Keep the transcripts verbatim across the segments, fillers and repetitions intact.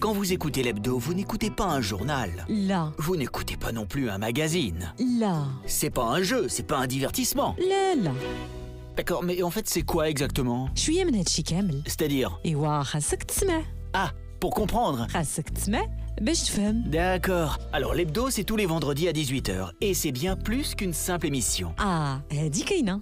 Quand vous écoutez l'hebdo, vous n'écoutez pas un journal. Là. Vous n'écoutez pas non plus un magazine. Là. C'est pas un jeu, c'est pas un divertissement. Là, là. D'accord, mais en fait, c'est quoi exactement? Je suis C'est-à-dire? Ah, pour comprendre. D'accord. Alors, l'hebdo, c'est tous les vendredis à dix-huit heures. Et c'est bien plus qu'une simple émission. Ah, dis Kaina.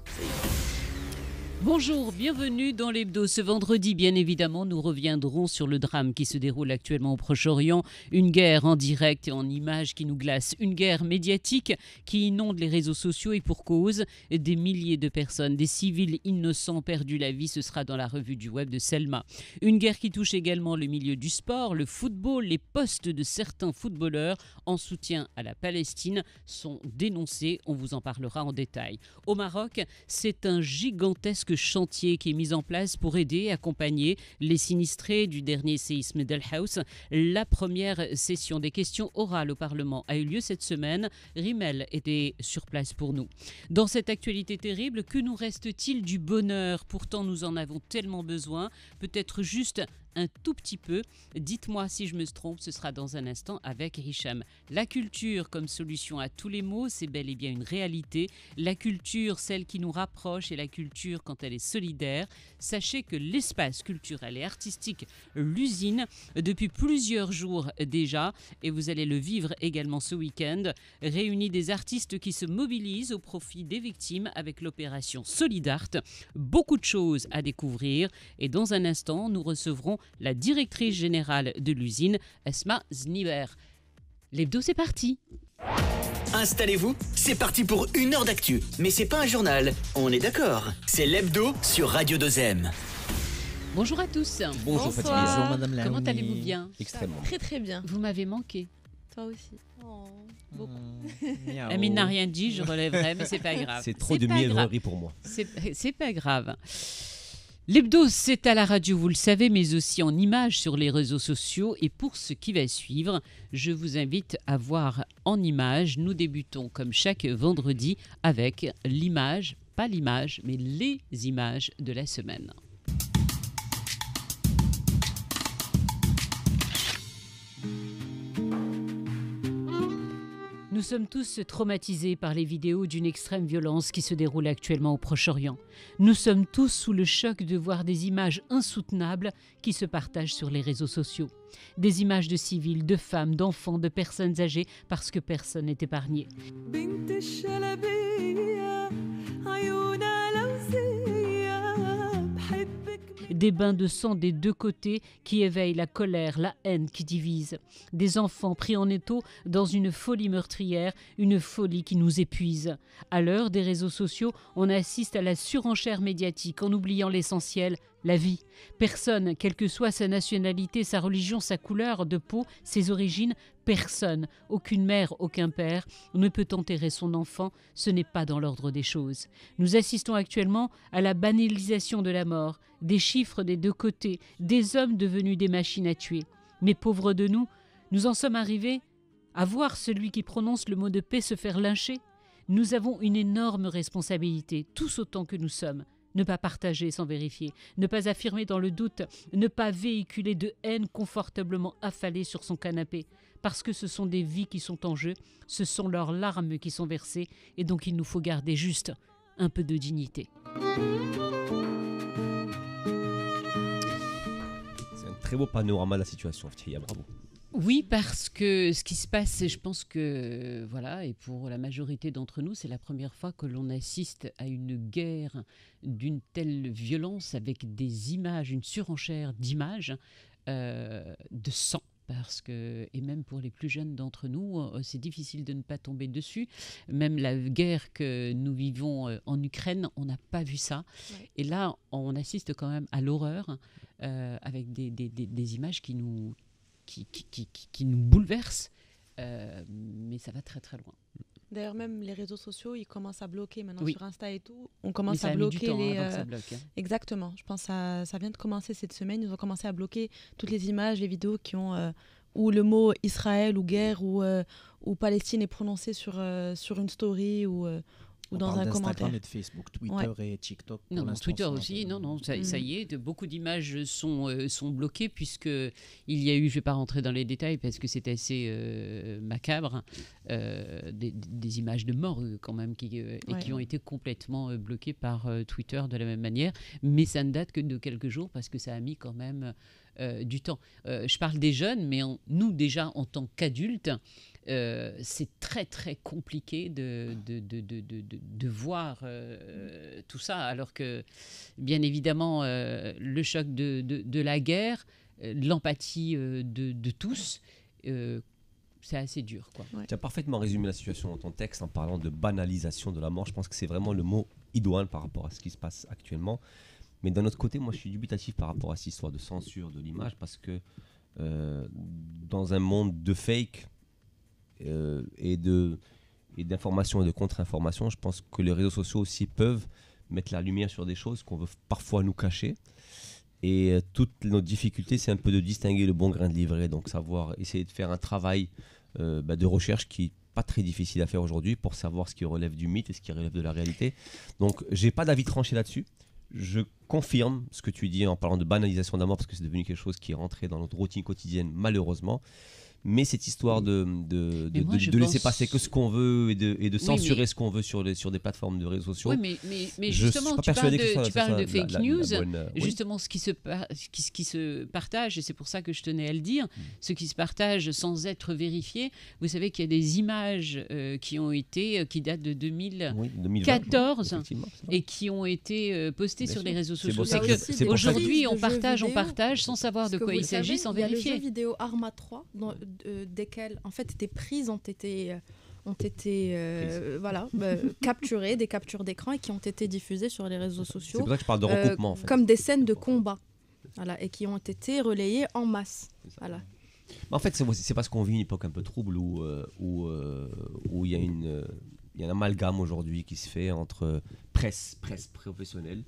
Bonjour, bienvenue dans l'hebdo. Ce vendredi, bien évidemment, nous reviendrons sur le drame qui se déroule actuellement au Proche-Orient. Une guerre en direct et en images qui nous glace. Une guerre médiatique qui inonde les réseaux sociaux et pour cause. Des milliers de personnes, des civils innocents perdus la vie, ce sera dans la revue du web de Selma. Une guerre qui touche également le milieu du sport, le football, les postes de certains footballeurs en soutien à la Palestine sont dénoncés. On vous en parlera en détail. Au Maroc, c'est un gigantesque chantier qui est mis en place pour aider et accompagner les sinistrés du dernier séisme d'El Haous. La première session des questions orales au Parlement a eu lieu cette semaine. Rimel était sur place pour nous. Dans cette actualité terrible, que nous reste-t-il du bonheur? Pourtant, nous en avons tellement besoin. Peut-être juste un tout petit peu. Dites-moi si je me trompe, ce sera dans un instant avec Richem. La culture comme solution à tous les maux, c'est bel et bien une réalité. La culture, celle qui nous rapproche, et la culture quand elle est solidaire. Sachez que l'espace culturel et artistique, l'Uzine, depuis plusieurs jours déjà, et vous allez le vivre également ce week-end, réunit des artistes qui se mobilisent au profit des victimes avec l'opération Solid'Art. Beaucoup de choses à découvrir et dans un instant, nous recevrons la directrice générale de l'Uzine, Asmaa Zniber. L'hebdo, c'est parti. Installez-vous, c'est parti pour une heure d'actu. Mais c'est pas un journal, on est d'accord. C'est l'hebdo sur Radio deux M. Bonjour à tous. Bonjour Fatima. Bonjour Madame Lahmi. Comment allez-vous? Bien. Extrêmement. Très très bien. Vous m'avez manqué. Toi aussi. Oh, beaucoup. Mmh, Amine n'a rien dit, je relèverai, mais c'est pas grave. C'est trop de mièvrerie pour moi. C'est pas grave. L'hebdo, c'est à la radio, vous le savez, mais aussi en images sur les réseaux sociaux. Et pour ce qui va suivre, je vous invite à voir en images. Nous débutons comme chaque vendredi avec l'image, pas l'image, mais les images de la semaine. Nous sommes tous traumatisés par les vidéos d'une extrême violence qui se déroule actuellement au Proche-Orient. Nous sommes tous sous le choc de voir des images insoutenables qui se partagent sur les réseaux sociaux. Des images de civils, de femmes, d'enfants, de personnes âgées, parce que personne n'est épargné. Des bains de sang des deux côtés qui éveillent la colère, la haine qui divise. Des enfants pris en étau dans une folie meurtrière, une folie qui nous épuise. À l'heure des réseaux sociaux, on assiste à la surenchère médiatique en oubliant l'essentiel, la vie. Personne, quelle que soit sa nationalité, sa religion, sa couleur de peau, ses origines, personne, aucune mère, aucun père, ne peut enterrer son enfant, ce n'est pas dans l'ordre des choses. Nous assistons actuellement à la banalisation de la mort, des chiffres des deux côtés, des hommes devenus des machines à tuer. Mais pauvres de nous, nous en sommes arrivés à voir celui qui prononce le mot de paix se faire lyncher. Nous avons une énorme responsabilité, tous autant que nous sommes. Ne pas partager sans vérifier, ne pas affirmer dans le doute, ne pas véhiculer de haine confortablement affalée sur son canapé. Parce que ce sont des vies qui sont en jeu, ce sont leurs larmes qui sont versées et donc il nous faut garder juste un peu de dignité. C'est un très beau panorama de la situation, Ftiya, bravo. Oui, parce que ce qui se passe, je pense que, voilà, et pour la majorité d'entre nous, c'est la première fois que l'on assiste à une guerre d'une telle violence avec des images, une surenchère d'images, euh, de sang. Parce que, et même pour les plus jeunes d'entre nous, c'est difficile de ne pas tomber dessus. Même la guerre que nous vivons en Ukraine, on n'a pas vu ça. Ouais. Et là, on assiste quand même à l'horreur, euh, avec des, des, des, des images qui nous... Qui, qui, qui, qui nous bouleverse, euh, mais ça va très très loin. D'ailleurs, même les réseaux sociaux, ils commencent à bloquer maintenant, oui. Sur Insta et tout. On commence à bloquer les... Mais ça a mis du temps avant que ça bloque, hein. Exactement. Je pense que ça, ça vient de commencer cette semaine. Ils ont commencé à bloquer toutes les images, les vidéos qui ont... Euh, où le mot Israël ou guerre ou, euh, ou Palestine est prononcé sur, euh, sur une story ou... Euh, ou on dans un commentaire. Et de Facebook, Twitter ouais. et TikTok. Non, non Twitter aussi. Non, non, ça, mmh. ça y est. De, beaucoup d'images sont, euh, sont bloquées puisque il y a eu, je ne vais pas rentrer dans les détails parce que c'est assez euh, macabre, euh, des, des images de morts quand même qui, euh, ouais. et qui ont été complètement euh, bloquées par euh, Twitter de la même manière. Mais ça ne date que de quelques jours parce que ça a mis quand même euh, du temps. Euh, je parle des jeunes, mais on, nous déjà en tant qu'adultes, Euh, c'est très très compliqué de, de, de, de, de, de voir euh, tout ça, alors que bien évidemment euh, le choc de, de, de la guerre, euh, l'empathie euh, de, de tous, euh, c'est assez dur, quoi. Ouais. Tu as parfaitement résumé la situation dans ton texte en parlant de banalisation de la mort. Je pense que c'est vraiment le mot idoine par rapport à ce qui se passe actuellement. Mais d'un autre côté, moi je suis dubitatif par rapport à cette histoire de censure de l'image parce que euh, dans un monde de fake, Euh, et de et d'informations et de contre-informations, je pense que les réseaux sociaux aussi peuvent mettre la lumière sur des choses qu'on veut parfois nous cacher. Et euh, toutes nos difficultés, c'est un peu de distinguer le bon grain de l'ivraie, donc savoir essayer de faire un travail euh, bah, de recherche qui n'est pas très difficile à faire aujourd'hui pour savoir ce qui relève du mythe et ce qui relève de la réalité. Donc j'ai pas d'avis tranché là-dessus. Je confirme ce que tu dis en parlant de banalisation de la mort parce que c'est devenu quelque chose qui est rentré dans notre routine quotidienne malheureusement. Mais cette histoire de, de, de, moi, de, de laisser pense... passer que ce qu'on veut et de, et de censurer oui, mais... ce qu'on veut sur, les, sur des plateformes de réseaux sociaux. Oui, mais, mais, mais justement, tu parles de, soit, tu parles de fake la, news. La, la bonne, euh, justement, oui. ce, qui se par... ce qui se partage, et c'est pour ça que je tenais à le dire, mmh. ce qui se partage sans être vérifié. Vous savez qu'il y a des images euh, qui ont été, euh, qui datent de deux mille quatorze oui, et qui ont été euh, postées bien sur sûr. les réseaux sociaux. Aujourd'hui, on partage, on partage sans savoir de quoi il s'agit, sans vérifier. Il y a le jeu vidéo Arma trois desquelles en fait des prises ont été ont été euh, voilà euh, capturées, des captures d'écran et qui ont été diffusées sur les réseaux sociaux. C'est pour ça que je parle de recoupement euh, en fait. Comme des scènes de combat, voilà, et qui ont été relayées en masse, voilà. En fait, c'est parce qu'on vit une époque un peu trouble où où où il y a une il y a un amalgame aujourd'hui qui se fait entre presse presse professionnelle.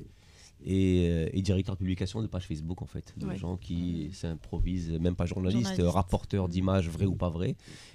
Et, et directeur de publication de page Facebook en fait, de ouais. gens qui s'improvisent, même pas journalistes, journaliste. rapporteurs d'images vraies ou pas vraies.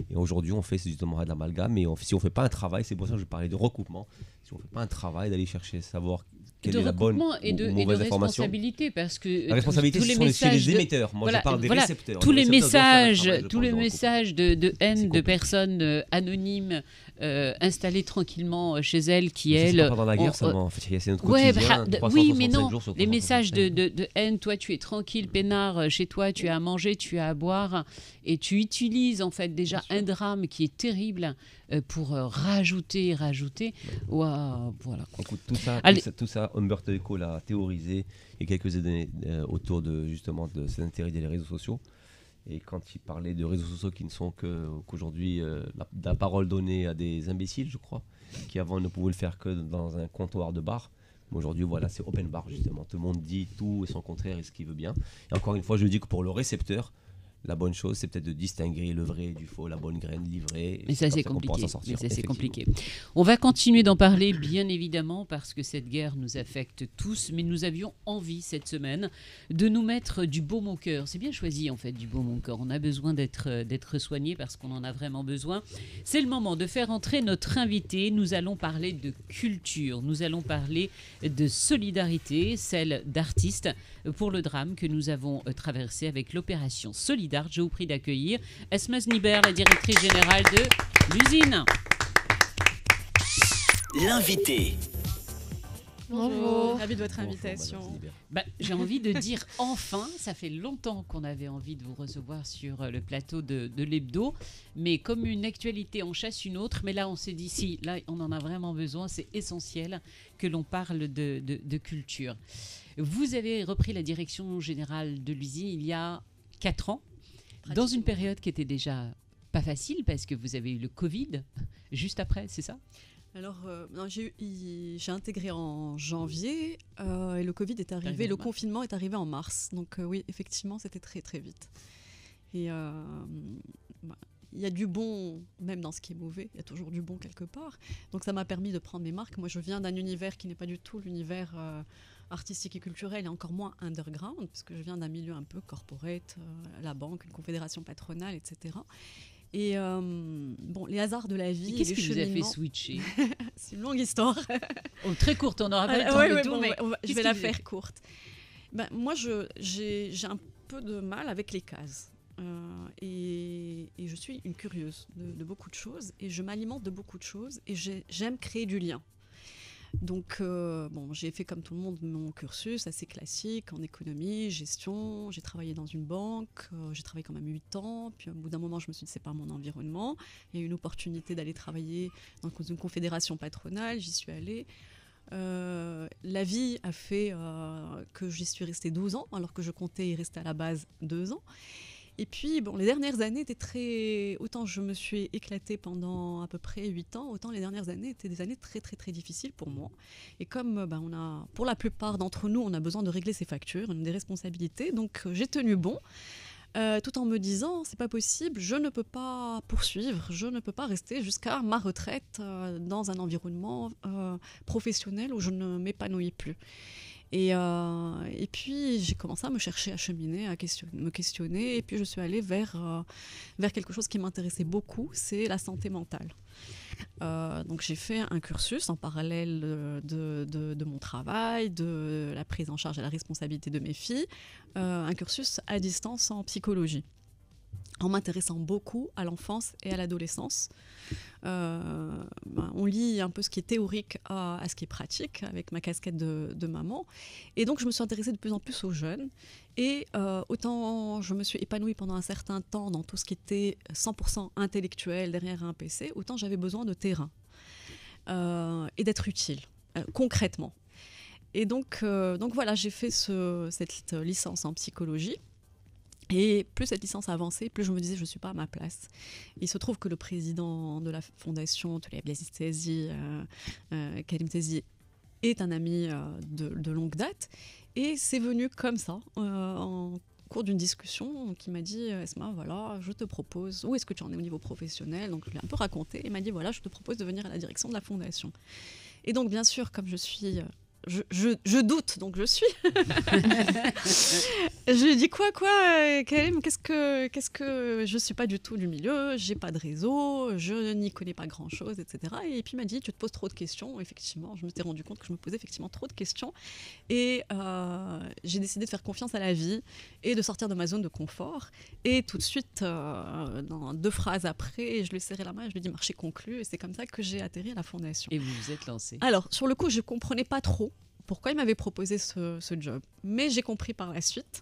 Et aujourd'hui on fait justement de l'amalgame, et on, si on ne fait pas un travail, c'est pour ça que je parlais de recoupement, si on ne fait pas un travail d'aller chercher, savoir quelle est la bonne et de, ou, ou mauvaise et de information. Responsabilité, parce que la responsabilité tous, tous ce les sont les de... émetteurs, moi voilà, je parle des voilà. récepteurs. Tous les, les messages, travail, tous les messages de, de haine de personnes euh, anonymes Euh, installées tranquillement chez elles qui, elles... C'est pas pendant la guerre, ça, en fait, c'est notre ouais, quotidien. Bah, oui, mais non, les messages de, de, de haine, toi, tu es tranquille, peinard, chez toi, tu as à manger, tu as à boire, et tu utilises, en fait, déjà un drame qui est terrible euh, pour euh, rajouter, rajouter. Waouh, voilà. Écoute, tout ça, tout ça, tout ça, Humberto Eco l'a théorisé il y a quelques années euh, autour, de, justement, de cet intérêt des réseaux sociaux. Et quand il parlait de réseaux sociaux qui ne sont qu'aujourd'hui qu euh, la, la parole donnée à des imbéciles, je crois, qui avant ne pouvaient le faire que dans un comptoir de bar. Mais aujourd'hui, voilà, c'est open bar, justement. Tout le monde dit tout et son contraire et ce qu'il veut bien. Et encore une fois, je dis que pour le récepteur, la bonne chose, c'est peut-être de distinguer le vrai du faux, la bonne graine livrée. Mais ça, c'est compliqué. Mais ça, c'est compliqué. On va continuer d'en parler, bien évidemment, parce que cette guerre nous affecte tous. Mais nous avions envie, cette semaine, de nous mettre du baume au cœur. C'est bien choisi, en fait, du baume au cœur. On a besoin d'être d'être soigné parce qu'on en a vraiment besoin. C'est le moment de faire entrer notre invité. Nous allons parler de culture. Nous allons parler de solidarité, celle d'artistes, pour le drame que nous avons traversé avec l'opération Solid'Art. Je vous prie d'accueillir Asmaa Zniber, la directrice générale de l'Uzine. L'invité. Bonjour, ravi de votre invitation. Bah, j'ai envie de dire enfin, ça fait longtemps qu'on avait envie de vous recevoir sur le plateau de, de l'Hebdo, mais comme une actualité en chasse une autre, mais là on s'est dit si, là on en a vraiment besoin, c'est essentiel que l'on parle de, de, de culture. Vous avez repris la direction générale de l'Uzine il y a quatre ans. Dans une période qui était déjà pas facile parce que vous avez eu le Covid juste après, c'est ça? Alors, euh, j'ai intégré en janvier euh, et le Covid est arrivé, arrivé le confinement mars. est arrivé en mars. Donc euh, oui, effectivement, c'était très très vite. Et euh, bah, il y a du bon, même dans ce qui est mauvais, il y a toujours du bon quelque part. Donc ça m'a permis de prendre mes marques. Moi, je viens d'un univers qui n'est pas du tout l'univers euh, artistique et culturel, et encore moins underground, parce que je viens d'un milieu un peu corporate, euh, la banque, une confédération patronale, et cetera. Et euh, bon, les hasards de la vie. Qu'est-ce qui vous a fait switcher? C'est une longue histoire. Oh, très courte, on n'aura pas le temps ouais, de ouais, tout. Bon, mais on va, je vais la faire fait? courte. Ben, moi, je, j'ai, j'ai un peu de mal avec les cases. Euh, et, et je suis une curieuse de, de beaucoup de choses. Et je m'alimente de beaucoup de choses. Et j'ai, j'aime créer du lien. Donc, euh, bon, j'ai fait comme tout le monde mon cursus assez classique en économie, gestion. J'ai travaillé dans une banque, euh, j'ai travaillé quand même huit ans. Puis au bout d'un moment, je me suis dit, c'est pas mon environnement. Il y a eu une opportunité d'aller travailler dans une confédération patronale, j'y suis allée. Euh, la vie a fait euh, que j'y suis restée douze ans, alors que je comptais y rester à la base deux ans. Et puis, bon, les dernières années étaient très... Autant je me suis éclatée pendant à peu près huit ans, autant les dernières années étaient des années très, très, très difficiles pour moi. Et comme, ben, on a, pour la plupart d'entre nous, on a besoin de régler ses factures, on a des responsabilités, donc j'ai tenu bon, euh, tout en me disant, c'est pas possible, je ne peux pas poursuivre, je ne peux pas rester jusqu'à ma retraite euh, dans un environnement euh, professionnel où je ne m'épanouis plus. Et, euh, et puis, j'ai commencé à me chercher, à cheminer, à question, me questionner. Et puis, je suis allée vers, euh, vers quelque chose qui m'intéressait beaucoup, c'est la santé mentale. Euh, donc, j'ai fait un cursus en parallèle de, de, de mon travail, de la prise en charge et la responsabilité de mes filles, euh, un cursus à distance en psychologie, en m'intéressant beaucoup à l'enfance et à l'adolescence. Euh, bah, on lie un peu ce qui est théorique à, à ce qui est pratique, avec ma casquette de, de maman. Et donc, je me suis intéressée de plus en plus aux jeunes. Et euh, autant je me suis épanouie pendant un certain temps dans tout ce qui était cent pour cent intellectuel derrière un P C, autant j'avais besoin de terrain euh, et d'être utile, euh, concrètement. Et donc, euh, donc voilà, j'ai fait ce, cette licence en psychologie. Et plus cette licence avançait, plus je me disais je ne suis pas à ma place. Il se trouve que le président de la fondation Tazi, euh, euh, Karim Tazi, est un ami euh, de, de longue date. Et c'est venu comme ça, euh, en cours d'une discussion, qui m'a dit « Asmaa, voilà, je te propose, où est-ce que tu en es au niveau professionnel ?» Donc je l'ai un peu raconté. Il m'a dit « Voilà, je te propose de venir à la direction de la fondation. » Et donc bien sûr, comme je suis... Euh, Je, je, je doute, donc je suis. Je lui dis quoi, quoi, Karim, qu'est-ce que, qu'est-ce que, je suis pas du tout du milieu, j'ai pas de réseau, je n'y connais pas grand-chose, et cetera. Et puis il m'a dit, tu te poses trop de questions. Effectivement, je me suis rendu compte que je me posais effectivement trop de questions. Et euh, j'ai décidé de faire confiance à la vie et de sortir de ma zone de confort. Et tout de suite, euh, dans deux phrases après, je lui ai serré la main, je lui ai dit marché conclu. Et c'est comme ça que j'ai atterri à la fondation. Et vous vous êtes lancée. Alors, sur le coup, je comprenais pas trop pourquoi il m'avait proposé ce, ce job. Mais j'ai compris par la suite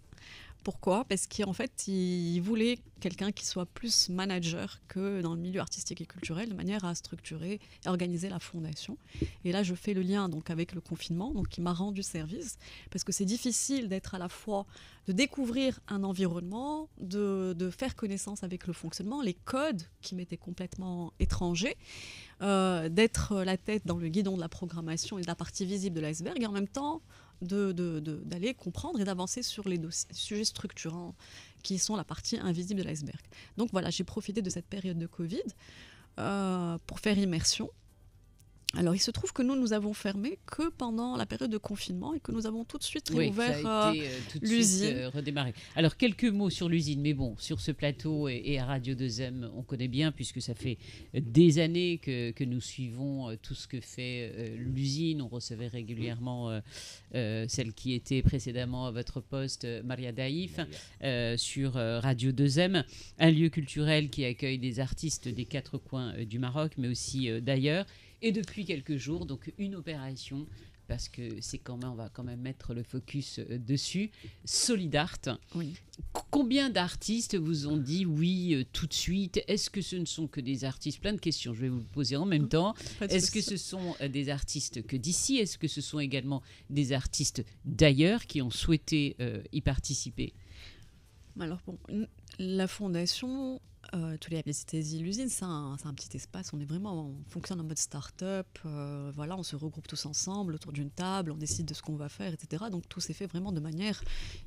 pourquoi. Parce qu'en fait, il voulait quelqu'un qui soit plus manager que dans le milieu artistique et culturel, de manière à structurer et organiser la fondation. Et là, je fais le lien donc, avec le confinement, donc, qui m'a rendu service. Parce que c'est difficile d'être à la fois, de découvrir un environnement, de, de faire connaissance avec le fonctionnement, les codes qui m'étaient complètement étrangers. Euh, d'être la tête dans le guidon de la programmation et de la partie visible de l'iceberg et en même temps de, de, de, d'aller comprendre et d'avancer sur les dossiers, sujets structurants qui sont la partie invisible de l'iceberg. Donc voilà, j'ai profité de cette période de Covid euh, pour faire immersion. Alors, il se trouve que nous, nous avons fermé que pendant la période de confinement et que nous avons tout de suite réouvert oui, ça a été, euh, tout de l'Uzine. Suite, euh, redémarré. Alors, quelques mots sur l'Uzine, mais bon, sur ce plateau et, et à Radio deux M, on connaît bien, puisque ça fait des années que, que nous suivons tout ce que fait euh, l'Uzine. On recevait régulièrement euh, euh, celle qui était précédemment à votre poste, Maria Daïf, euh, sur euh, Radio deux M, un lieu culturel qui accueille des artistes des quatre coins euh, du Maroc, mais aussi euh, d'ailleurs. Et depuis quelques jours, donc une opération, parce que c'est quand même, on va quand même mettre le focus dessus, Solid'Art. Oui. Combien d'artistes vous ont dit oui tout de suite? Est-ce que ce ne sont que des artistes? Plein de questions, je vais vous le poser en même temps. Est-ce que ce sont des artistes que d'ici? Est-ce que ce sont également des artistes d'ailleurs qui ont souhaité euh, y participer? Alors, bon, la fondation... Euh, tous les Tazi, l'Uzine, c'est un, c'est un petit espace. On est vraiment, on fonctionne en mode start-up. Euh, voilà, on se regroupe tous ensemble autour d'une table, on décide de ce qu'on va faire, et cetera. Donc tout s'est fait vraiment de manière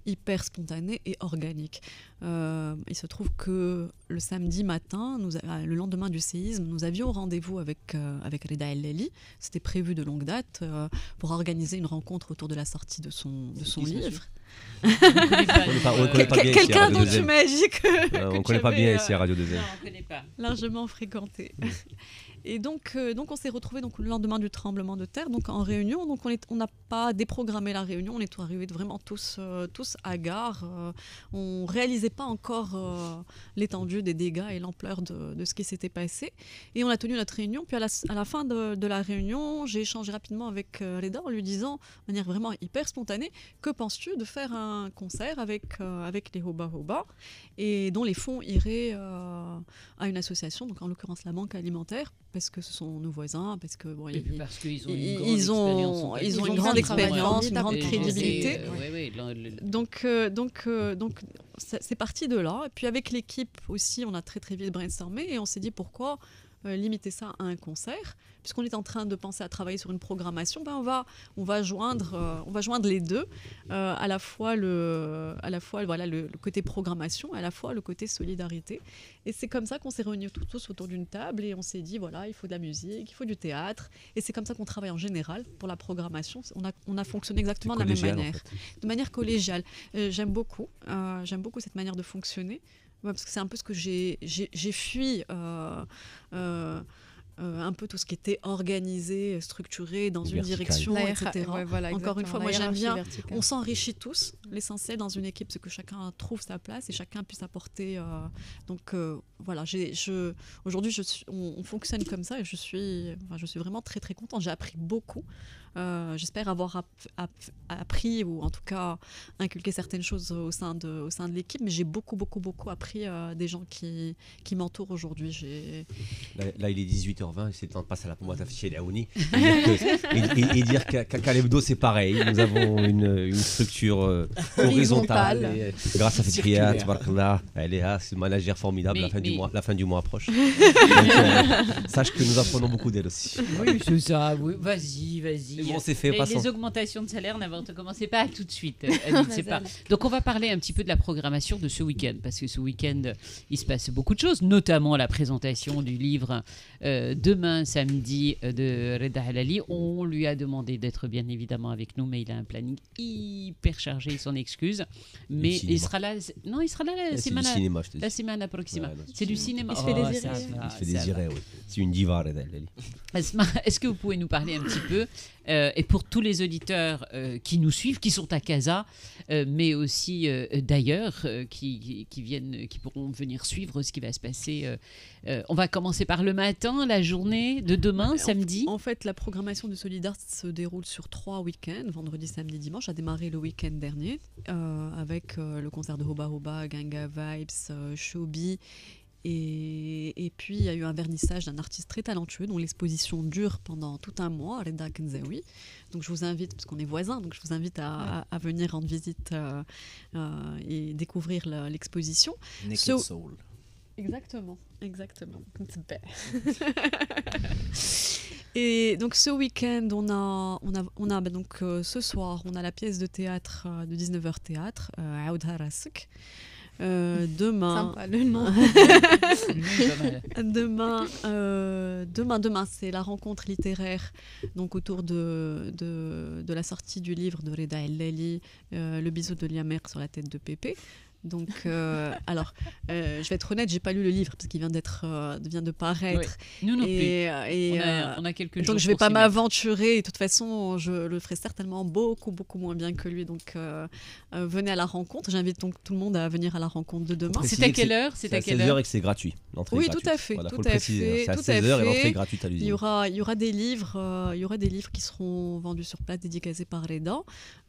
hyper spontanée et organique. Euh, il se trouve que le samedi matin, nous, le lendemain du séisme, nous avions rendez-vous avec euh, avec Reda El Lely. C'était prévu de longue date euh, pour organiser une rencontre autour de la sortie de son de son livre. livre. On ne connaît pas, on connaît pas bien. Quelqu'un dont tu m'as dit que on ne connaît pas bien ici à Radio Radio deux M. Non, on ne connaît pas. Largement fréquenté. Oui. Et donc, euh, donc on s'est retrouvés donc, le lendemain du tremblement de terre, donc en réunion. Donc on n'a pas déprogrammé la réunion, on est arrivés vraiment tous, euh, tous hagards. Euh, on ne réalisait pas encore euh, l'étendue des dégâts et l'ampleur de, de ce qui s'était passé. Et on a tenu notre réunion. Puis à la, à la fin de, de la réunion, j'ai échangé rapidement avec euh, Reda en lui disant, de manière vraiment hyper spontanée, que penses-tu de faire un concert avec, euh, avec les Hoba Hoba et dont les fonds iraient euh, à une association, donc en l'occurrence la Banque Alimentaire, parce que ce sont nos voisins, parce que bon, ils, parce qu'ils ont une grande ils ont, expérience, ils ont une grande expérience, une grande crédibilité. Euh, ouais, ouais. Donc, euh, donc, euh, donc, c'est parti de là. Et puis avec l'équipe aussi, on a très très vite brainstormé et on s'est dit pourquoi euh, limiter ça à un concert, puisqu'on est en train de penser à travailler sur une programmation. Ben on va, on va joindre, euh, on va joindre les deux, euh, à la fois le, à la fois voilà le, le côté programmation, à la fois le côté solidarité. Et c'est comme ça qu'on s'est réunis tous autour d'une table et on s'est dit, voilà, il faut de la musique, il faut du théâtre. Et c'est comme ça qu'on travaille en général pour la programmation. On a, on a fonctionné exactement de la même manière, en fait. De manière collégiale. Euh, j'aime beaucoup, euh, j'aime beaucoup cette manière de fonctionner, ouais, parce que c'est un peu ce que j'ai fui... Euh, euh, Euh, un peu tout ce qui était organisé, structuré dans une direction, et cetera. Ouais, voilà, encore une fois, moi j'aime bien, verticale. On s'enrichit tous. L'essentiel dans une équipe, c'est que chacun trouve sa place et chacun puisse apporter. Euh, donc euh, voilà, aujourd'hui on, on fonctionne comme ça et je suis, enfin, je suis vraiment très très contente. J'ai appris beaucoup. Euh, J'espère avoir app, app, appris ou en tout cas inculqué certaines choses au sein de, au sein de l'équipe, mais j'ai beaucoup beaucoup beaucoup appris euh, des gens qui, qui m'entourent aujourd'hui. Là, là il est dix-huit heures vingt, c'est le temps de passer à la pommade affichée d'Aouni et dire qu'à qu l'hebdo c'est pareil, nous avons une, une structure euh, horizontale et, grâce à Fethia, Tbarkla, elle est là, c'est une manager formidable, mais, la, fin mais... du mois, la fin du mois approche. Donc, euh, sache que nous apprenons beaucoup d'elle aussi. Oui c'est ça, oui. vas-y vas-y Bon, fait, les, les augmentations de salaire n'avaient commencé pas tout de suite. Pas. Donc on va parler un petit peu de la programmation de ce week-end, parce que ce week-end il se passe beaucoup de choses, notamment la présentation du livre euh, demain samedi de Reda Allali. On lui a demandé d'être bien évidemment avec nous, mais il a un planning hyper chargé, il s'en excuse. Mais il sera là. Non, il sera là la semaine cinéma, la semaine prochaine. Ouais, c'est du cinéma. Il se fait oh, désirer. Va, il se fait désirer. Oui. C'est une diva Reda Allali. Est-ce que vous pouvez nous parler un petit peu? Euh, et pour tous les auditeurs euh, qui nous suivent, qui sont à Casa, euh, mais aussi euh, d'ailleurs, euh, qui, qui, viennent, qui pourront venir suivre ce qui va se passer. Euh, euh, on va commencer par le matin, la journée de demain, ouais, samedi. En, en fait, la programmation de Solid'Art se déroule sur trois week-ends, vendredi, samedi, dimanche, a démarré le week-end dernier, euh, avec euh, le concert de Hoba Hoba, Ganga Vibes, euh, Shobi. Et, et puis, il y a eu un vernissage d'un artiste très talentueux dont l'exposition dure pendant tout un mois, Reda Kenzaoui. Donc, je vous invite, parce qu'on est voisins, donc je vous invite à, ouais. à, à venir rendre visite euh, euh, et découvrir l'exposition. Naked so, Soul. Exactement, exactement. Et donc, ce week-end, on a, on a, on a bah, donc, euh, ce soir, on a la pièce de théâtre euh, de dix-neuf heures théâtre, euh, Reda Rasik. Euh, demain, sympa, le nom. demain, euh, demain, demain, c'est la rencontre littéraire donc autour de, de, de la sortie du livre de Reda El Lely, euh, Le bisou de Liamer sur la tête de Pépé. Donc, euh, alors, euh, je vais être honnête, j'ai pas lu le livre parce qu'il vient d'être, euh, vient de paraître. Oui. Nous non et, plus. Et, on, a, on a quelques jours. Donc, je vais pas m'aventurer. Et de toute façon, je le ferai certainement beaucoup, beaucoup moins bien que lui. Donc, euh, euh, venez à la rencontre. J'invite donc tout le monde à venir à la rencontre de demain. C'est à quelle heure? C'est à quelle heure? Et que c'est gratuit. Oui, gratuite. Tout à fait. Voilà, tout à fait. C'est à seize heures et l'entrée gratuite à l'usine. Il y aura, il y aura des livres, euh, il y aura des livres qui seront vendus sur place, dédicacés par Reda.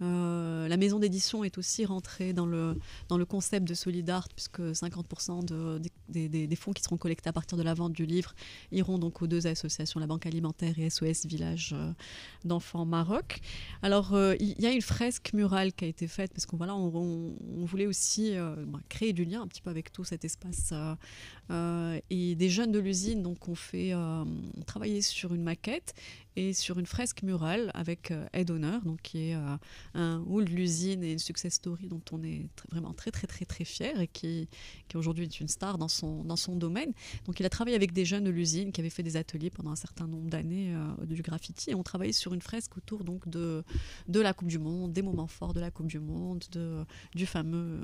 Euh, la maison d'édition est aussi rentrée dans le, dans le concept. de Solid'Art, puisque cinquante pour cent de, des, des, des fonds qui seront collectés à partir de la vente du livre iront donc aux deux associations, la Banque Alimentaire et S O S Village d'Enfants Maroc. Alors, il euh, y a une fresque murale qui a été faite, parce qu'on voilà, on, on, on voulait aussi euh, bah, créer du lien un petit peu avec tout cet espace. Euh, euh, et des jeunes de l'Uzine, donc, ont fait euh, travailler sur une maquette et sur une fresque murale avec euh, Aide Honneur, donc qui est euh, un hall de l'Uzine et une success story dont on est très, vraiment très très très très fier et qui, qui aujourd'hui est une star dans son, dans son domaine. Donc il a travaillé avec des jeunes de l'Uzine qui avaient fait des ateliers pendant un certain nombre d'années euh, du graffiti et on travaillait sur une fresque autour donc de, de la Coupe du Monde, des moments forts de la Coupe du Monde, de, du fameux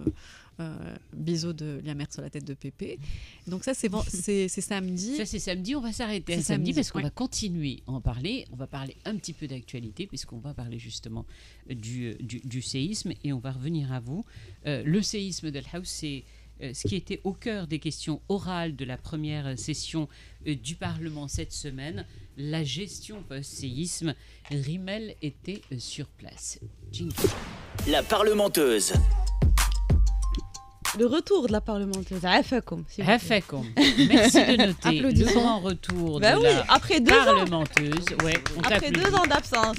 Euh, bisous de la mère sur la tête de Pépé. Donc ça c'est bon, c'est samedi. Ça c'est samedi, on va s'arrêter samedi, samedi parce qu'on ouais. va continuer à en parler. On va parler un petit peu d'actualité puisqu'on va parler justement du, du, du séisme et on va revenir à vous. Euh, le séisme d'El Haous, c'est euh, ce qui était au cœur des questions orales de la première session euh, du Parlement cette semaine. La gestion post-séisme, Rimel était euh, sur place. Jingle. La parlementeuse. Le retour de la parlementaire. Afakom. Afakom. Merci de noter le grand retour ben de oui, la après deux parlementeuse. Ans. Ouais, on après deux ans d'absence.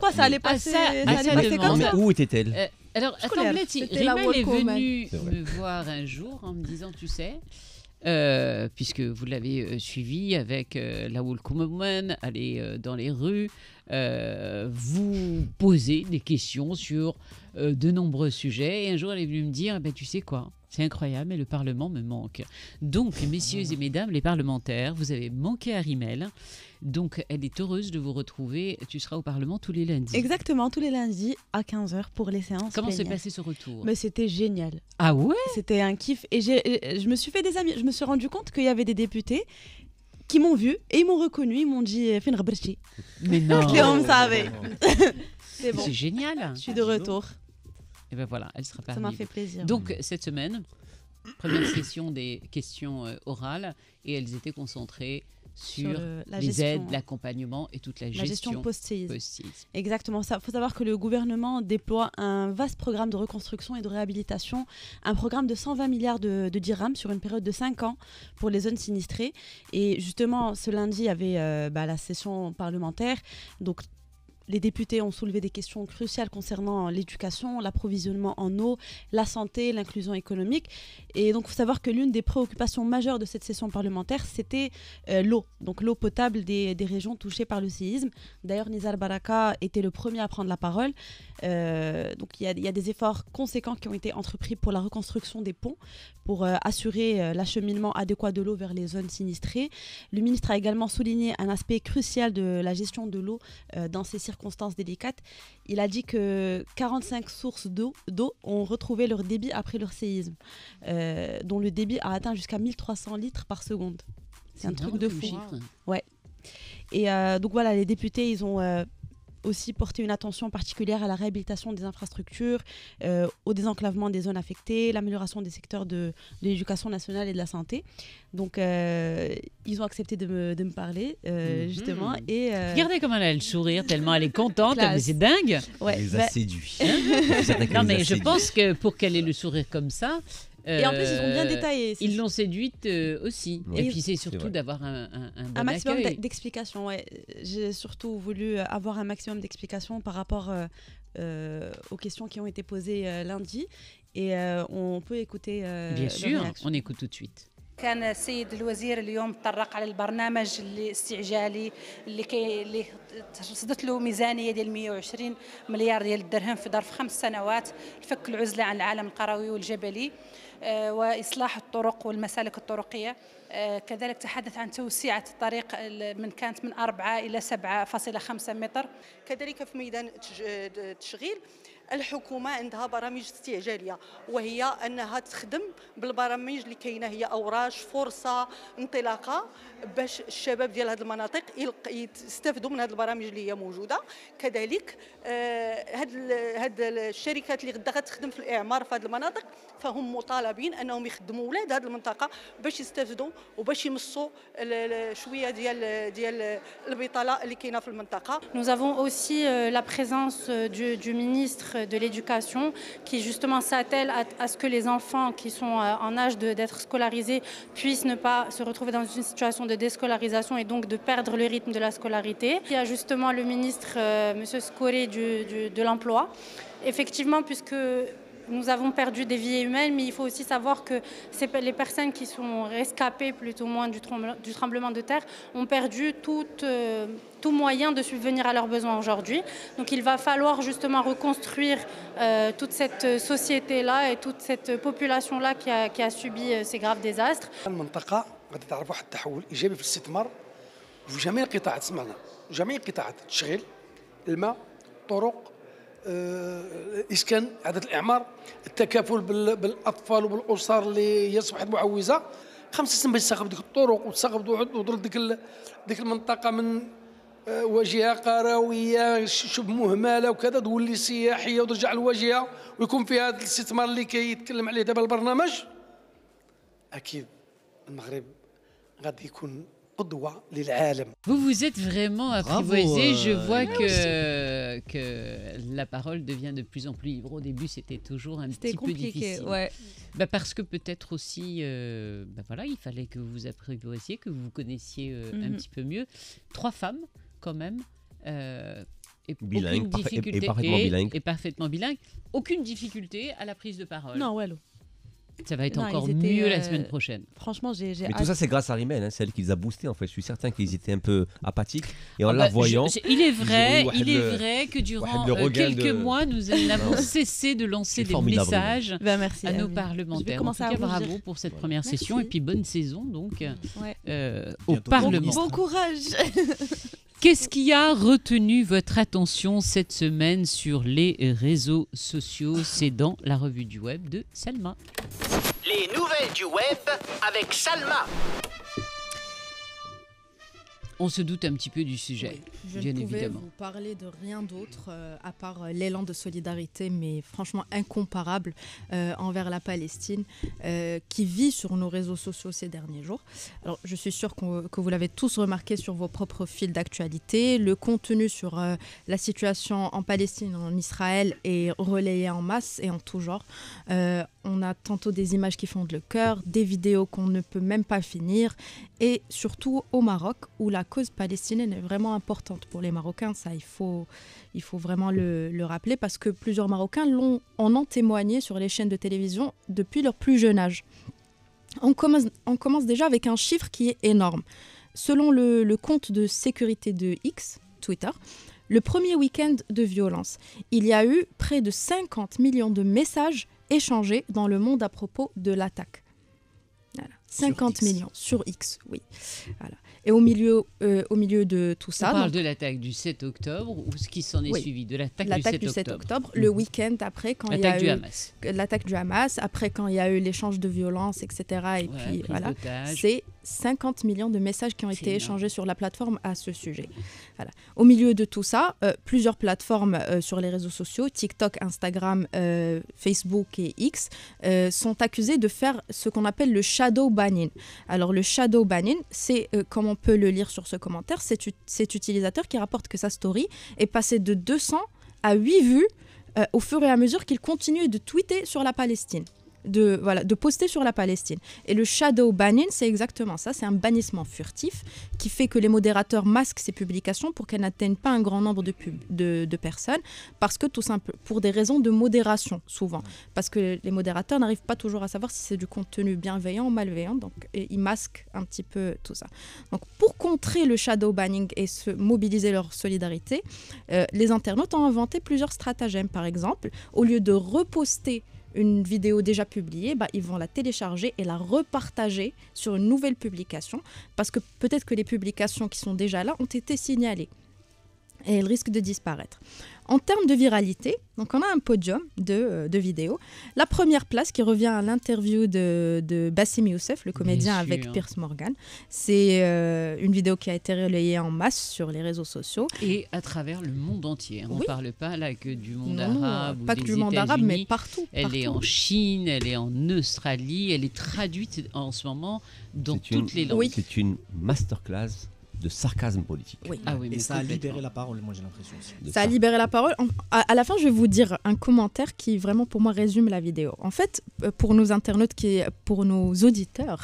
Quoi, ça allait passer, ah, ça, ça allait passer comme ça. Mais où était-elle euh, alors, attends, Rimel est venue me voir un jour en me disant, tu sais, euh, puisque vous l'avez euh, suivi avec euh, la Welcome Woman, aller euh, dans les rues, euh, vous poser des questions sur euh, de nombreux sujets. Et un jour, elle est venue me dire, eh ben, tu sais quoi, c'est incroyable, mais le Parlement me manque. Donc, messieurs et mesdames, les parlementaires, vous avez manqué à Rimel. Donc, elle est heureuse de vous retrouver. Tu seras au Parlement tous les lundis. Exactement, tous les lundis à quinze heures pour les séances. Comment s'est passé ce retour? Mais c'était génial. Ah ouais? C'était un kiff. Et je me suis fait des amis. Je me suis rendu compte qu'il y avait des députés qui m'ont vu et ils m'ont reconnu. Ils m'ont dit « Fin Rabrchi ». Mais non. On savait. C'est bon. C'est génial. Je suis de retour. Et ben voilà, elle sera parmi. Ça m'a fait plaisir. Donc, cette semaine, première session des questions euh, orales. Et elles étaient concentrées sur, sur le, la les gestion, aides, l'accompagnement et toute la, la gestion, gestion post-séisme. Exactement. Il faut savoir que le gouvernement déploie un vaste programme de reconstruction et de réhabilitation, un programme de cent vingt milliards de, de dirhams sur une période de cinq ans pour les zones sinistrées. Et justement, ce lundi, il y avait euh, bah, la session parlementaire. Donc, les députés ont soulevé des questions cruciales concernant l'éducation, l'approvisionnement en eau, la santé, l'inclusion économique. Et donc, il faut savoir que l'une des préoccupations majeures de cette session parlementaire, c'était euh, l'eau. Donc, l'eau potable des, des régions touchées par le séisme. D'ailleurs, Nizar Baraka était le premier à prendre la parole. Euh, donc, il y, y a des efforts conséquents qui ont été entrepris pour la reconstruction des ponts, pour euh, assurer euh, l'acheminement adéquat de l'eau vers les zones sinistrées. Le ministre a également souligné un aspect crucial de la gestion de l'eau euh, dans ces circonstances circonstances délicates. Il a dit que quarante-cinq sources d'eau ont retrouvé leur débit après leur séisme, euh, dont le débit a atteint jusqu'à mille trois cents litres par seconde. C'est un truc de fou. Ouais. Et euh, donc voilà, les députés, ils ont euh, aussi porté une attention particulière à la réhabilitation des infrastructures, euh, au désenclavement des zones affectées, l'amélioration des secteurs de, de l'éducation nationale et de la santé. Donc, euh, ils ont accepté de me, de me parler, euh, mm-hmm. justement. Et, euh... regardez comment elle a le sourire, tellement elle est contente. Mais c'est dingue. Ouais, elle les a bah... séduits. Non, mais je pense que pour qu'elle ait le sourire comme ça... Et en plus, ils ont bien détaillé. Ils l'ont séduite euh, aussi. Ouais. Et puis, c'est surtout d'avoir un, un, un, bon un maximum d'explications. Ouais. J'ai surtout voulu avoir un maximum d'explications par rapport euh, euh, aux questions qui ont été posées euh, lundi. Et euh, on peut écouter. Euh, bien sûr, réaction. On écoute tout de suite. كان السيد الوزير اليوم تطرق على البرنامج الاستعجالي اللي كي اللي صدت له ميزانيه ديال مئة وعشرين مليار ديال الدرهم في ظرف خمس سنوات لفك العزله عن العالم القروي والجبلي واصلاح الطرق والمسالك الطرقيه كذلك تحدث عن توسيع الطريق من كانت من أربعة الى سبعة فاصلة خمسة متر كذلك في ميدان التشغيل الحكومة عندها برامج استعجالية وهي أنها تخدم بالبرامج اللي كاينة هي أوراش فرصة انطلاقة باش الشباب ديال هاد المناطق يستافدوا من هاد البرامج اللي هي موجودة كذلك هاد هاد الشركات اللي غدا غتخدم في الإعمار في هاد المناطق فهم مطالبين أنهم يخدموا ولاد هاد المنطقة باش يستافدوا وباش يمصوا شوية ديال ديال البطالة اللي كاينة في المنطقة. Nous avons aussi la présence du du ministre de l'éducation qui justement s'attelle à, à ce que les enfants qui sont en âge d'être scolarisés puissent ne pas se retrouver dans une situation de déscolarisation et donc de perdre le rythme de la scolarité. Il y a justement le ministre euh, monsieur Scoré du, du, de l'emploi. Effectivement, puisque nous avons perdu des vies humaines, mais il faut aussi savoir que les personnes qui sont rescapées, plus ou moins, du tremblement de terre, ont perdu tout, euh, tout moyen de subvenir à leurs besoins aujourd'hui. Donc il va falloir justement reconstruire euh, toute cette société-là et toute cette population-là qui a, qui a subi euh, ces graves désastres. إسكان عدد الإعمار، التكافل بالأطفال وبالأسر اللي هي أصبحت معوزة. خمس سنين باش تساقب ديك الطرق وتساقب وتضرب ديك ديك المنطقة من واجهة قروية شبه مهملة وكذا تولي سياحية وترجع لواجهة ويكون فيها هذا الاستثمار اللي كيتكلم عليه دابا البرنامج. أكيد المغرب غادي يكون Vous vous êtes vraiment apprivoisé. Je vois que, que la parole devient de plus en plus libre. Au début, c'était toujours un petit peu difficile. Ouais. Bah parce que peut-être aussi, euh, bah voilà, il fallait que vous vous apprivoisiez, que vous vous connaissiez euh, mm-hmm. un petit peu mieux. Trois femmes, quand même. Euh, Et bilingue, aucune difficulté, et, et, parfaitement bilingue. Et, et parfaitement bilingue. Aucune difficulté à la prise de parole. Non, ouais. Ça va être non, encore étaient, mieux euh, la semaine prochaine. Franchement, j'ai. Mais hâte. Tout ça, c'est grâce à Rimel, hein, celle qui les a boostés en fait. Je suis certain qu'ils étaient un peu apathiques. Et en ah bah, la voyant. Je, je, il est vrai, il est vrai que durant euh, quelques de... mois, nous n'avons cessé de lancer des messages bah, merci, à Amine. Nos parlementaires. En tout cas, bravo pour cette première merci. Session et puis bonne saison donc ouais. euh, au Parlement. Bon, bon courage. Qu'est-ce qui a retenu votre attention cette semaine sur les réseaux sociaux? C'est dans la revue du web de Selma. Les nouvelles du web avec Selma. On se doute un petit peu du sujet, oui, bien évidemment. Je ne pouvais vous parler de rien d'autre euh, à part l'élan de solidarité, mais franchement incomparable euh, envers la Palestine euh, qui vit sur nos réseaux sociaux ces derniers jours. Alors, je suis sûre qu que vous l'avez tous remarqué sur vos propres fils d'actualité. Le contenu sur euh, la situation en Palestine, en Israël, est relayé en masse et en tout genre. Euh, on a tantôt des images qui fondent le cœur, des vidéos qu'on ne peut même pas finir, et surtout au Maroc, où la cause palestinienne est vraiment importante pour les Marocains. Ça, il faut, il faut vraiment le, le rappeler, parce que plusieurs Marocains l'ont, en ont témoigné sur les chaînes de télévision depuis leur plus jeune âge. On commence, on commence déjà avec un chiffre qui est énorme. Selon le, le compte de sécurité de X, Twitter, le premier week-end de violence, il y a eu près de cinquante millions de messages échangés dans le monde à propos de l'attaque. Voilà. cinquante millions sur X, oui. Voilà. Et au milieu, euh, au milieu de tout ça... On parle donc de l'attaque du sept octobre, ou ce qui s'en est oui. suivi, de l'attaque du sept octobre. sept octobre mmh. Le week-end après, quand il y a eu... L'attaque du Hamas. L'attaque du Hamas, après quand il y a eu l'échange de violences, et cetera. Et ouais, puis voilà, c'est cinquante millions de messages qui ont été énorme. échangés sur la plateforme à ce sujet. Voilà. Au milieu de tout ça, euh, plusieurs plateformes euh, sur les réseaux sociaux, TikTok, Instagram, euh, Facebook et X, euh, sont accusées de faire ce qu'on appelle le shadow banning. Alors le shadow banning, c'est euh, comment on peut le lire sur ce commentaire, cet, cet utilisateur qui rapporte que sa story est passée de deux cents à huit vues euh, au fur et à mesure qu'il continue de tweeter sur la Palestine, de, voilà, de poster sur la Palestine. Et le shadow banning, c'est exactement ça, c'est un bannissement furtif qui fait que les modérateurs masquent ces publications pour qu'elles n'atteignent pas un grand nombre de, pub, de, de personnes, parce que tout simple, pour des raisons de modération souvent, parce que les modérateurs n'arrivent pas toujours à savoir si c'est du contenu bienveillant ou malveillant, donc et ils masquent un petit peu tout ça. Donc pour contrer le shadow banning et se mobiliser leur solidarité, euh, les internautes ont inventé plusieurs stratagèmes. Par exemple, au lieu de reposter une vidéo déjà publiée, bah, ils vont la télécharger et la repartager sur une nouvelle publication, parce que peut-être que les publications qui sont déjà là ont été signalées et elles risquent de disparaître. En termes de viralité, donc on a un podium de, de vidéos. La première place qui revient à l'interview de, de Bassem Youssef, le comédien sûr, avec hein. Piers Morgan. C'est euh, une vidéo qui a été relayée en masse sur les réseaux sociaux. Et à travers le monde entier. Oui. On ne parle pas là que du monde non, arabe ou pas des que du monde arabe, mais partout. Elle partout. Est en Chine, elle est en Australie, elle est traduite en ce moment dans toutes une, les langues. Oui. C'est une masterclass de sarcasme politique. Oui. Ah oui, mais et ça a libéré la parole, moi j'ai l'impression. Ça, ça a libéré la parole. À la fin, je vais vous dire un commentaire qui vraiment pour moi résume la vidéo. En fait, pour nos internautes, qui, pour nos auditeurs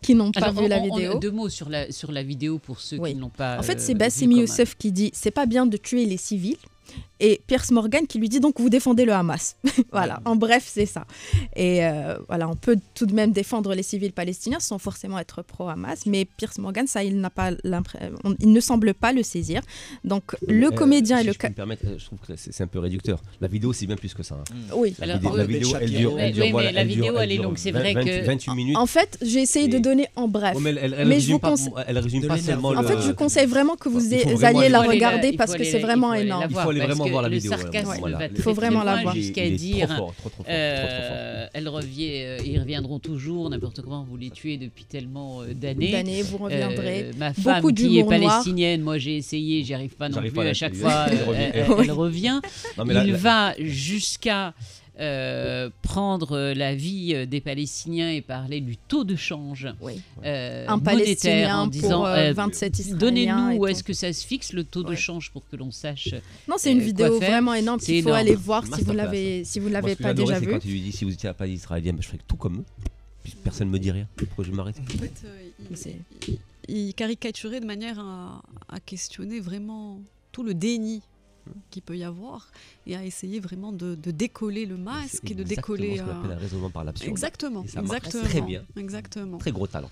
qui n'ont pas Alors, vu on, la vidéo... On a deux mots sur la, sur la vidéo pour ceux oui. qui n'ont pas... En fait, c'est euh, Bassem Youssef qui dit « C'est pas bien de tuer les civils ». Et Piers Morgan qui lui dit donc vous défendez le Hamas. Voilà, en bref, c'est ça. Et euh, voilà, on peut tout de même défendre les civils palestiniens sans forcément être pro-Hamas, mais Piers Morgan, ça, il n'a pas on, il ne semble pas le saisir. Donc le euh, comédien si et le. Je, me permettre, je trouve que c'est un peu réducteur. La vidéo, c'est bien plus que ça. Hein. Oui. La, Alors, vidéo, oui, la vidéo, elle dure, elle dure, oui, mais voilà, mais la elle vidéo, dure, elle est longue. C'est vrai que vingt-huit minutes. En fait, j'ai essayé de donner en bref. Ouais, mais elle, elle, mais je vous conseille. Elle résume pas seulement. En fait, je conseille vraiment que vous alliez la regarder parce que c'est vraiment énorme. voir la vidéo. Le sarcasme ouais. voilà. va il faut vraiment la voir. Jusqu'à dire, trop fort, trop, trop fort, euh, trop, trop fort. Elle revient, euh, ils reviendront toujours, n'importe comment, vous les tuez depuis tellement euh, d'années. D'années, vous reviendrez. Euh, ma femme Beaucoup qui est palestinienne, noir. moi j'ai essayé, j'y arrive pas non plus, pas à, à chaque fois, elle, elle, elle, elle revient. Non, mais là, il là... va jusqu'à... Euh, prendre la vie des Palestiniens et parler du taux de change oui. euh, un monétaire en disant euh, vingt-sept donnez-nous où est-ce que ça se fixe le taux ouais. de change pour que l'on sache. Non, c'est une euh, vidéo vraiment énorme qu'il faut énorme. aller voir si vous l'avez si vous l'avez pas déjà vu. Quand tu lui dis si vous étiez à Paris israélien, ben, je ferais tout comme eux. Puis personne ne me dit rien. Pourquoi je m'arrête ? En fait, euh, il, il caricaturait de manière à, à questionner vraiment tout le déni qu'il peut y avoir et à essayer vraiment de, de décoller le masque et de décoller ce qu'on appelle un raisonnement par l'absurde. Exactement, exactement. Très bien. Exactement. Très gros talent.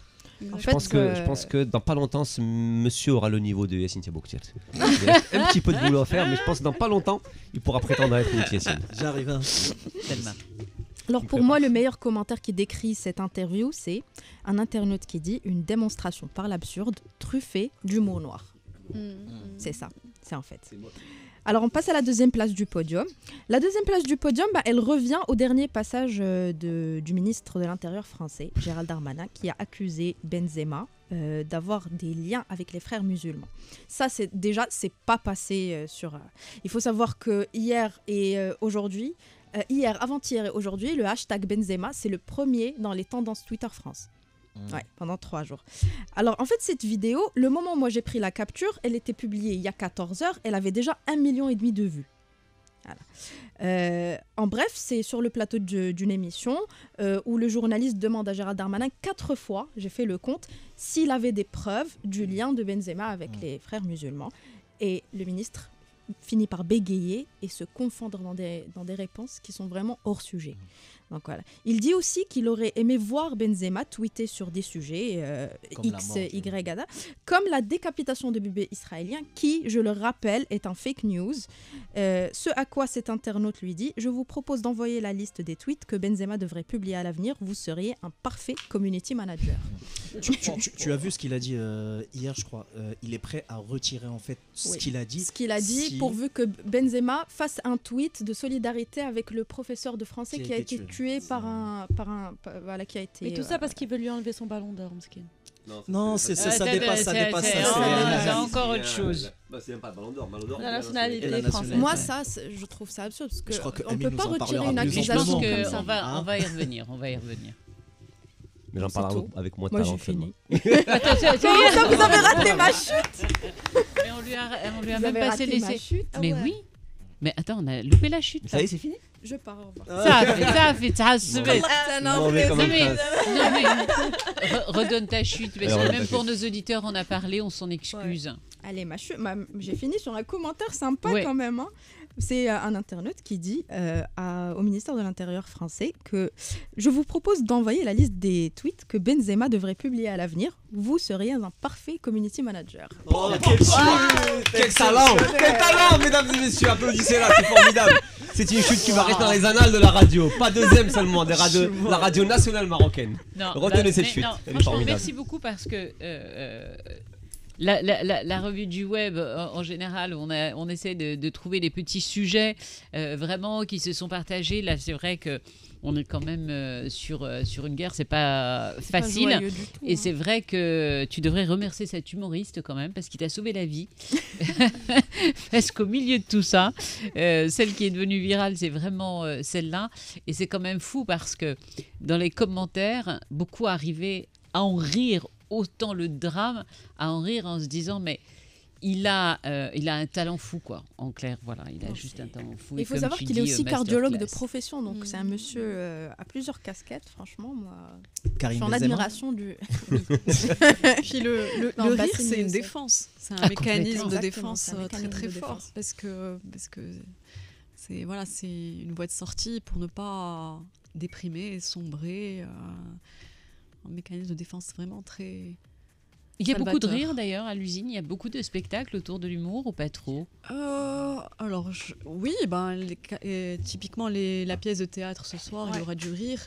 En je, fait, pense que, euh... je pense que dans pas longtemps, ce monsieur aura le niveau de Yacine Tabouktir. Il y a un petit peu de boulot à faire, mais je pense que dans pas longtemps, il pourra prétendre à être une Yacine. J'arrive. Hein. Selma. Alors pour moi, le meilleur commentaire qui décrit cette interview, c'est un internaute qui dit une démonstration par l'absurde truffée d'humour noir. Mmh. C'est ça, c'est en fait. Alors, on passe à la deuxième place du podium. La deuxième place du podium, bah, elle revient au dernier passage de, du ministre de l'Intérieur français, Gérald Darmanin, qui a accusé Benzema euh, d'avoir des liens avec les frères musulmans. Ça, c'est, déjà, c'est pas passé euh, sur... Euh, il faut savoir que hier et euh, aujourd'hui, euh, hier, avant-hier et aujourd'hui, le hashtag Benzema, c'est le premier dans les tendances Twitter France. Ouais, pendant trois jours. Alors, en fait, cette vidéo, le moment où moi j'ai pris la capture, elle était publiée il y a quatorze heures, elle avait déjà un million et demi de vues. Voilà. Euh, en bref, c'est sur le plateau d'une émission euh, où le journaliste demande à Gérald Darmanin quatre fois, j'ai fait le compte, s'il avait des preuves du lien de Benzema avec mmh. les frères musulmans. Et le ministre finit par bégayer et se confondre dans des, dans des réponses qui sont vraiment hors sujet. Donc voilà. Il dit aussi qu'il aurait aimé voir Benzema tweeter sur des sujets euh, X, Y, Gada, comme la décapitation de bébés israéliens qui, je le rappelle, est un fake news. Euh, ce à quoi cet internaute lui dit « Je vous propose d'envoyer la liste des tweets que Benzema devrait publier à l'avenir. Vous seriez un parfait community manager. » Tu, tu, tu, tu as vu ce qu'il a dit euh, hier, je crois. Euh, il est prêt à retirer en fait ce oui. qu'il a dit. Ce qu'il a dit si... pourvu que Benzema fasse un tweet de solidarité avec le professeur de français qui, qui a été tué. tué par un... Par un par, voilà, qui a été... Et tout ça euh, parce qu'il veut lui enlever son ballon d'or, Mskin. Non, ça dépasse, ça dépasse. C'est encore autre chose. C'est même pas le ballon d'or, ballon d'or. La nationalité française. Moi, ça, je trouve ça absurde, parce qu'on ne peut pas retirer une accusation comme ça. On va y revenir, on va y revenir. Mais j'en parlerai avec moi de talent. Moi, j'ai fini. Vous avez raté ma chute. Mais on lui a même passé l'essai. Mais oui. Mais attends, on a loupé la chute. Ça y est, c'est fini ? Je pars. Ça fait, ça fait, ça fait. Redonne ta chute. Parce que même pour nos auditeurs, on a parlé, on s'en excuse. Allez, ma chute. J'ai fini sur un commentaire sympa quand même. C'est un internaute qui dit au ministère de l'Intérieur français que je vous propose d'envoyer la liste des tweets que Benzema devrait publier à l'avenir. Vous seriez un parfait community manager. Oh, quel chute ! Quel talent ! Quel talent, mesdames et messieurs, applaudissez-la, c'est formidable. C'est une chute qui va rester dans les annales de la radio. Pas deuxième seulement, des radio, la radio nationale marocaine. Non, retenez bah, cette chute. Non, elle est formidable. Merci beaucoup parce que euh, euh, la, la, la, la revue du web, en, en général, on, a, on essaie de, de trouver des petits sujets euh, vraiment qui se sont partagés. Là, c'est vrai que on est quand même euh, sur, euh, sur une guerre, c'est pas facile. Pas tout, et hein. c'est vrai que tu devrais remercier cet humoriste quand même, parce qu'il t'a sauvé la vie. Parce qu'au milieu de tout ça, euh, celle qui est devenue virale, c'est vraiment euh, celle-là. Et c'est quand même fou, parce que dans les commentaires, beaucoup arrivaient à en rire, autant le drame, à en rire en se disant, mais... Il a, euh, il a un talent fou, quoi, en clair. Voilà, il a juste un talent fou. Il faut savoir qu'il est aussi cardiologue de profession, donc mmh. c'est un monsieur euh, à plusieurs casquettes, franchement. Moi, Karim je suis en Benzema. admiration du. Puis le, le, non, le rire, c'est une défense. C'est un, ah, un mécanisme de défense très très fort. Défense. Parce que parce que c'est voilà, c'est une voie de sortie pour ne pas déprimer, sombrer. Euh, un mécanisme de défense vraiment très. Il y a beaucoup de rire d'ailleurs à l'Uzine, il y a beaucoup de spectacles autour de l'humour ou pas trop euh, Alors je, oui, ben, les, typiquement les, la pièce de théâtre ce soir, ouais. il y aura du rire.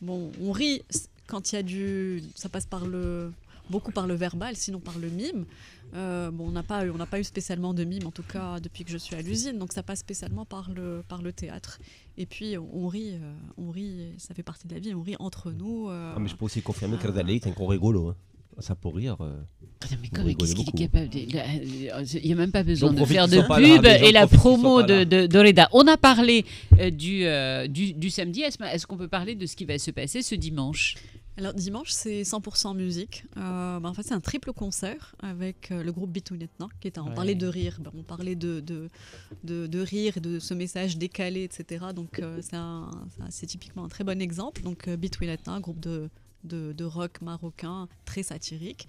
Bon, on rit quand il y a du... ça passe par le... beaucoup par le verbal, sinon par le mime. Euh, bon, on n'a pas, on n'a pas eu spécialement de mime, en tout cas depuis que je suis à l'Uzine, donc ça passe spécialement par le, par le théâtre. Et puis on rit, euh, on rit, ça fait partie de la vie, on rit entre nous. Euh, ah, mais je peux aussi confirmer euh, que Reda El Lely est un gros rigolo. Hein. Ça pour rire. Euh, mais comme, qu'est-ce qu'il est capable de... Il n'y a même pas besoin de faire de pub là, et la promo de, de, de Reda. On a parlé euh, du, euh, du, du samedi. Est-ce qu'on peut parler de ce qui va se passer ce dimanche ? Alors dimanche, c'est cent pour cent musique. Euh, bah, en fait, c'est un triple concert avec euh, le groupe Bitounetna, qui était, on ouais. parlait de rire, bah, on parlait de, de, de, de rire, de ce message décalé, et cetera. Donc euh, c'est typiquement un très bon exemple. Donc euh, Bitounetna, groupe de... De, de rock marocain très satirique.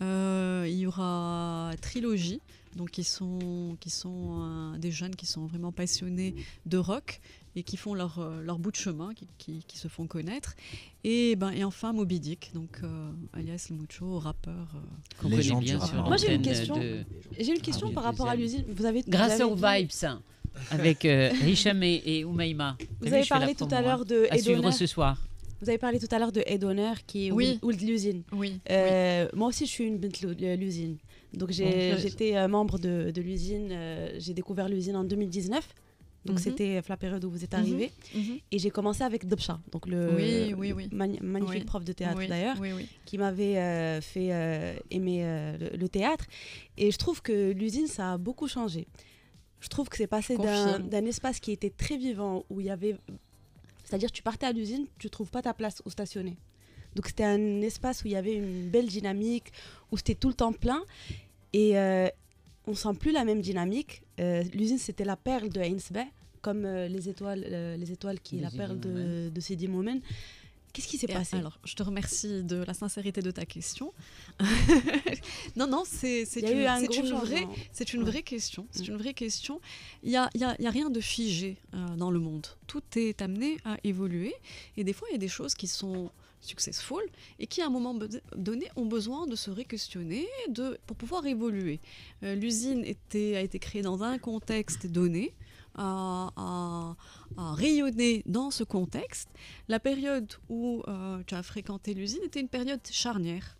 Euh, il y aura Trilogie, donc qui sont, qui sont euh, des jeunes qui sont vraiment passionnés de rock et qui font leur, leur bout de chemin, qui, qui, qui se font connaître. Et, ben, et enfin Moby Dick, donc, euh, alias le Mocho, rappeur. Euh, Les gens bien sûr. Moi j'ai une question, de... j'ai une question ah, par rapport à l'Uzine. Vous avez, grâce aux vibes, ça. Avec euh, Richem et, et Oumaïma. Vous avez parlé tout à l'heure de à suivre ce soir. Vous avez parlé tout à l'heure de Edhonner qui est oui. ou, ou de l'Uzine. Oui. Euh, oui. Moi aussi, je suis une binte l'Uzine. Donc, j'étais euh, membre de, de l'Uzine. Euh, j'ai découvert l'Uzine en deux mille dix-neuf. Donc, mm-hmm. c'était la période où vous êtes arrivés. Mm-hmm. Et j'ai commencé avec Dobsha, donc le oui, oui, oui. Mag magnifique oui. prof de théâtre oui. d'ailleurs, oui, oui. qui m'avait euh, fait euh, aimer euh, le, le théâtre. Et je trouve que l'Uzine, ça a beaucoup changé. Je trouve que c'est passé d'un espace qui était très vivant, où il y avait... C'est-à-dire tu partais à l'Uzine, tu ne trouves pas ta place où stationner. Donc c'était un espace où il y avait une belle dynamique, où c'était tout le temps plein. Et euh, on ne sent plus la même dynamique. Euh, L'Uzine, c'était la perle de Aïn Sebeh, comme euh, les, étoiles, euh, les étoiles qui est la perle de, de Sidi Moumine. Qu'est-ce qui s'est passé? Alors, je te remercie de la sincérité de ta question. non, non, c'est une, une, une vraie question. C'est une vraie question. Il n'y a, y a, y a rien de figé euh, dans le monde. Tout est amené à évoluer. Et des fois, il y a des choses qui sont successful et qui, à un moment donné, ont besoin de se réquestionner de, pour pouvoir évoluer. Euh, L'Uzine a été créée dans un contexte donné. À, à, à rayonner dans ce contexte. La période où euh, tu as fréquenté l'Uzine était une période charnière.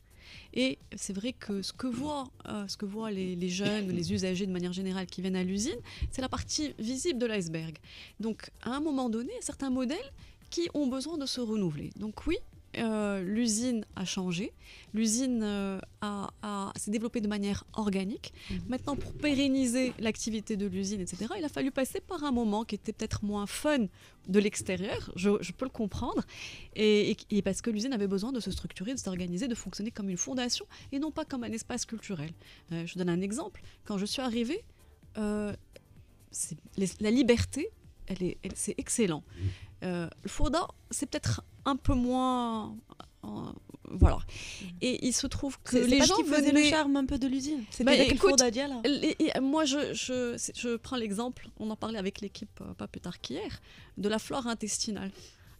Et c'est vrai que ce que voient, euh, ce que voient les, les jeunes, les usagers de manière générale qui viennent à l'Uzine, c'est la partie visible de l'iceberg. Donc, à un moment donné, il y a certains modèles qui ont besoin de se renouveler. Donc oui, Euh, l'Uzine a changé, l'Uzine euh, a, a, s'est développée de manière organique. Mmh. Maintenant, pour pérenniser l'activité de l'Uzine, et cetera, il a fallu passer par un moment qui était peut-être moins fun de l'extérieur, je, je peux le comprendre, et, et, et parce que l'Uzine avait besoin de se structurer, de s'organiser, de fonctionner comme une fondation et non pas comme un espace culturel. Euh, je donne un exemple. Quand je suis arrivée, euh, les, la liberté, elle est, elle, c'est excellent. Euh, le Fourda, c'est peut-être un peu moins... Euh, voilà. Et il se trouve que les gens qui faisaient les... le charme un peu de l'Uzine. C'était bah, le Fourda d'hier, là. Les, et moi, je, je, je prends l'exemple, on en parlait avec l'équipe euh, pas plus tard qu'hier, de la flore intestinale.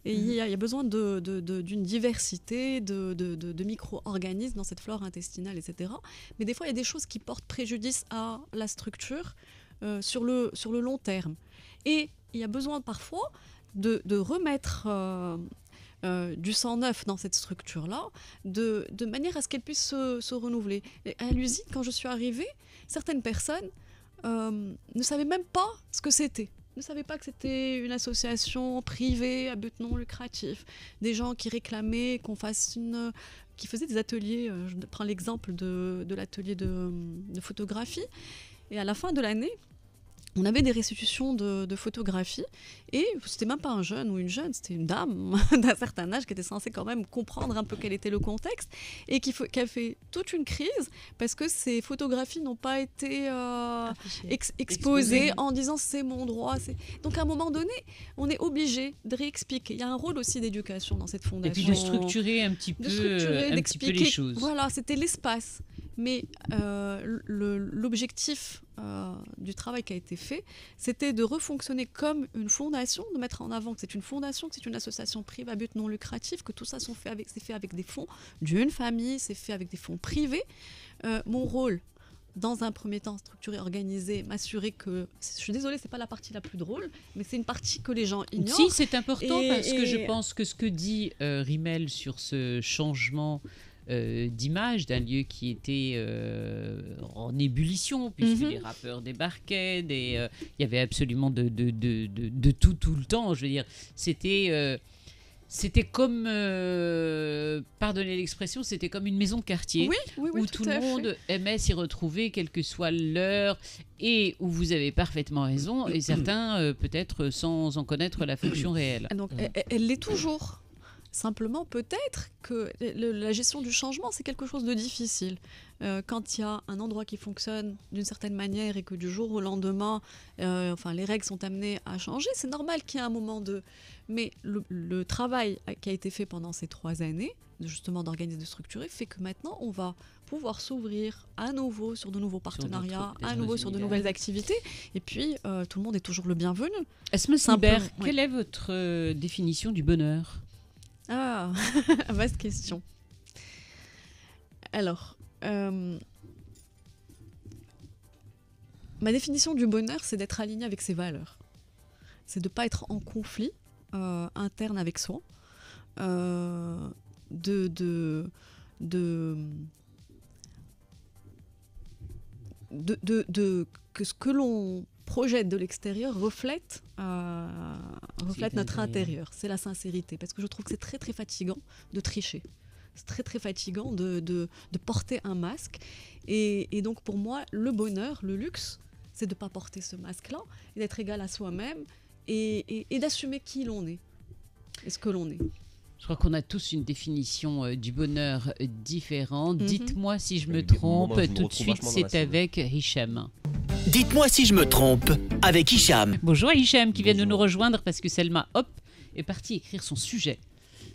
Et il mmh. y, y a besoin de, de, de, d'une diversité, de, de, de, de micro-organismes dans cette flore intestinale, et cetera. Mais des fois, il y a des choses qui portent préjudice à la structure euh, sur, le, sur le long terme. Et il y a besoin parfois... De, de remettre euh, euh, du sang neuf dans cette structure-là, de, de manière à ce qu'elle puisse se, se renouveler. Et à l'Uzine, quand je suis arrivée, certaines personnes euh, ne savaient même pas ce que c'était. Ne savaient pas que c'était une association privée à but non lucratif. Des gens qui réclamaient qu'on fasse une... qui faisaient des ateliers. Je prends l'exemple de, de l'atelier de, de photographie. Et à la fin de l'année, on avait des restitutions de, de photographies et c'était même pas un jeune ou une jeune, c'était une dame d'un certain âge qui était censée quand même comprendre un peu quel était le contexte et qui, qui a fait toute une crise parce que ces photographies n'ont pas été euh, ex exposées Exposé. en disant c'est mon droit. Donc à un moment donné, on est obligé de réexpliquer. Il y a un rôle aussi d'éducation dans cette fondation. Et puis de structurer un petit peu, un petit peu les choses. Voilà, c'était l'espace. Mais euh, l'objectif euh, du travail qui a été fait, c'était de refonctionner comme une fondation, de mettre en avant que c'est une fondation, que c'est une association privée à but non lucratif, que tout ça c'est fait, fait avec des fonds d'une famille, c'est fait avec des fonds privés. Euh, mon rôle, dans un premier temps, structurer, organiser, m'assurer que... Je suis désolée, ce n'est pas la partie la plus drôle, mais c'est une partie que les gens ignorent. Si, c'est important et, parce et... que je pense que ce que dit euh, Rimel sur ce changement... euh, d'image d'un lieu qui était euh, en ébullition, puisque mm-hmm. les rappeurs débarquaient, il euh, y avait absolument de, de, de, de, de tout, tout le temps. Je veux dire, c'était... Euh, C'était comme, euh, pardonnez l'expression, c'était comme une maison de quartier oui, oui, oui, où tout, tout le monde fait. aimait s'y retrouver, quelle que soit l'heure, et où vous avez parfaitement raison, et certains euh, peut-être sans en connaître la fonction réelle. Donc, elle l'est toujours. Simplement, peut-être que le, la gestion du changement, c'est quelque chose de difficile. Euh, quand il y a un endroit qui fonctionne d'une certaine manière et que du jour au lendemain, euh, enfin, les règles sont amenées à changer, c'est normal qu'il y ait un moment de... Mais le, le travail qui a été fait pendant ces trois années, justement d'organiser, de structurer, fait que maintenant, on va pouvoir s'ouvrir à nouveau sur de nouveaux partenariats, à nouveau sur de nouvelles activités. Et puis, euh, tout le monde est toujours le bienvenu. Asmaa Zniber, quelle est votre euh, définition du bonheur ? Ah, vaste question. Alors, euh, ma définition du bonheur, c'est d'être aligné avec ses valeurs. C'est de ne pas être en conflit euh, interne avec soi. Euh, de, de, de, de, de, de... Que ce que l'on... projette de l'extérieur reflète, euh, reflète notre intérieur. C'est la sincérité. Parce que je trouve que c'est très très fatigant de tricher. C'est très très fatigant de, de, de porter un masque. Et, et donc pour moi, le bonheur, le luxe, c'est de ne pas porter ce masque-là, d'être égal à soi-même et, et, et d'assumer qui l'on est et ce que l'on est. Je crois qu'on a tous une définition euh, du bonheur différente. Mm-hmm. Dites-moi si je me oui, trompe. Moi, je me Tout de suite, c'est avec Richem. Dites-moi si je me trompe, avec Hicham. Bonjour à Hicham qui Bonjour. vient de nous rejoindre parce que Selma, hop, est partie écrire son sujet.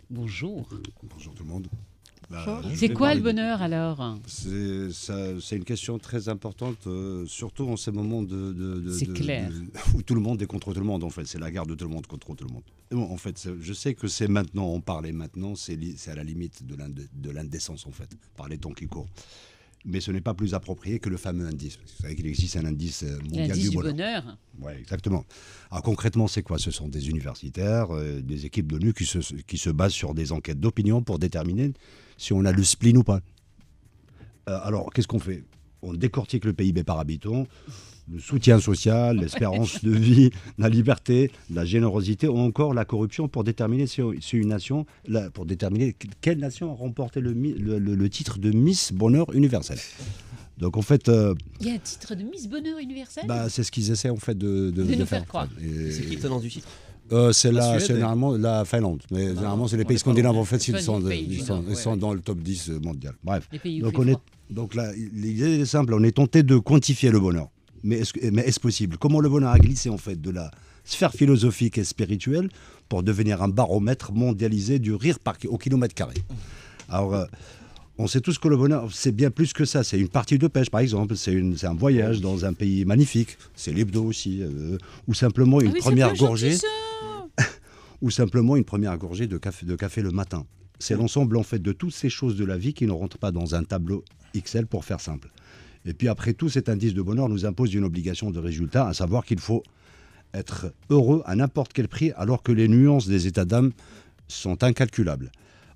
Bonjour. Bonjour tout le monde. Bah, c'est quoi parler. le bonheur alors ? C'est une question très importante, euh, surtout en ces moments de, de, de, de, clair. de, où tout le monde est contre tout le monde en fait. C'est la guerre de tout le monde contre tout le monde. Bon, en fait, je sais que c'est maintenant, on parlait maintenant, c'est à la limite de l'indécence en fait, par les temps qui courent. Mais ce n'est pas plus approprié que le fameux indice. Vous savez qu'il existe un indice mondial du bonheur. bonheur. Oui, exactement. Alors concrètement, c'est quoi? Ce sont des universitaires, euh, des équipes d'ONU qui se, qui se basent sur des enquêtes d'opinion pour déterminer si on a le spleen ou pas. Euh, alors, qu'est-ce qu'on fait? On décortique le P I B par habitant, le soutien social, l'espérance de vie, la liberté, la générosité ou encore la corruption pour déterminer si une nation, pour déterminer quelle nation a remporté le, le, le titre de Miss Bonheur Universel. Donc en fait, euh, il y a un titre de Miss Bonheur Universel. Bah c'est ce qu'ils essaient en fait de, de, de, de nous faire, faire croire. C'est qui le tenant du titre? Euh, c'est la, c'est généralement la Finlande, mais non, généralement c'est les pays scandinaves en fait, ils sont, pays, ils sont, ils sont ouais, dans ouais. le top dix mondial. Bref, donc on est, donc là l'idée est simple, on est tenté de quantifier le bonheur, mais est-ce, mais est-ce possible? Comment le bonheur a glissé en fait de la sphère philosophique et spirituelle pour devenir un baromètre mondialisé du rire par, au kilomètre carré? Alors euh, on sait tous que le bonheur, c'est bien plus que ça. C'est une partie de pêche, par exemple. C'est un voyage dans un pays magnifique. C'est l'hebdo aussi. Euh, ou simplement une ah oui, première gorgée. ou simplement une première gorgée de café, de café le matin. C'est l'ensemble, en fait, de toutes ces choses de la vie qui ne rentrent pas dans un tableau Excel, pour faire simple. Et puis, après tout, cet indice de bonheur nous impose une obligation de résultat, à savoir qu'il faut être heureux à n'importe quel prix, alors que les nuances des états d'âme sont incalculables.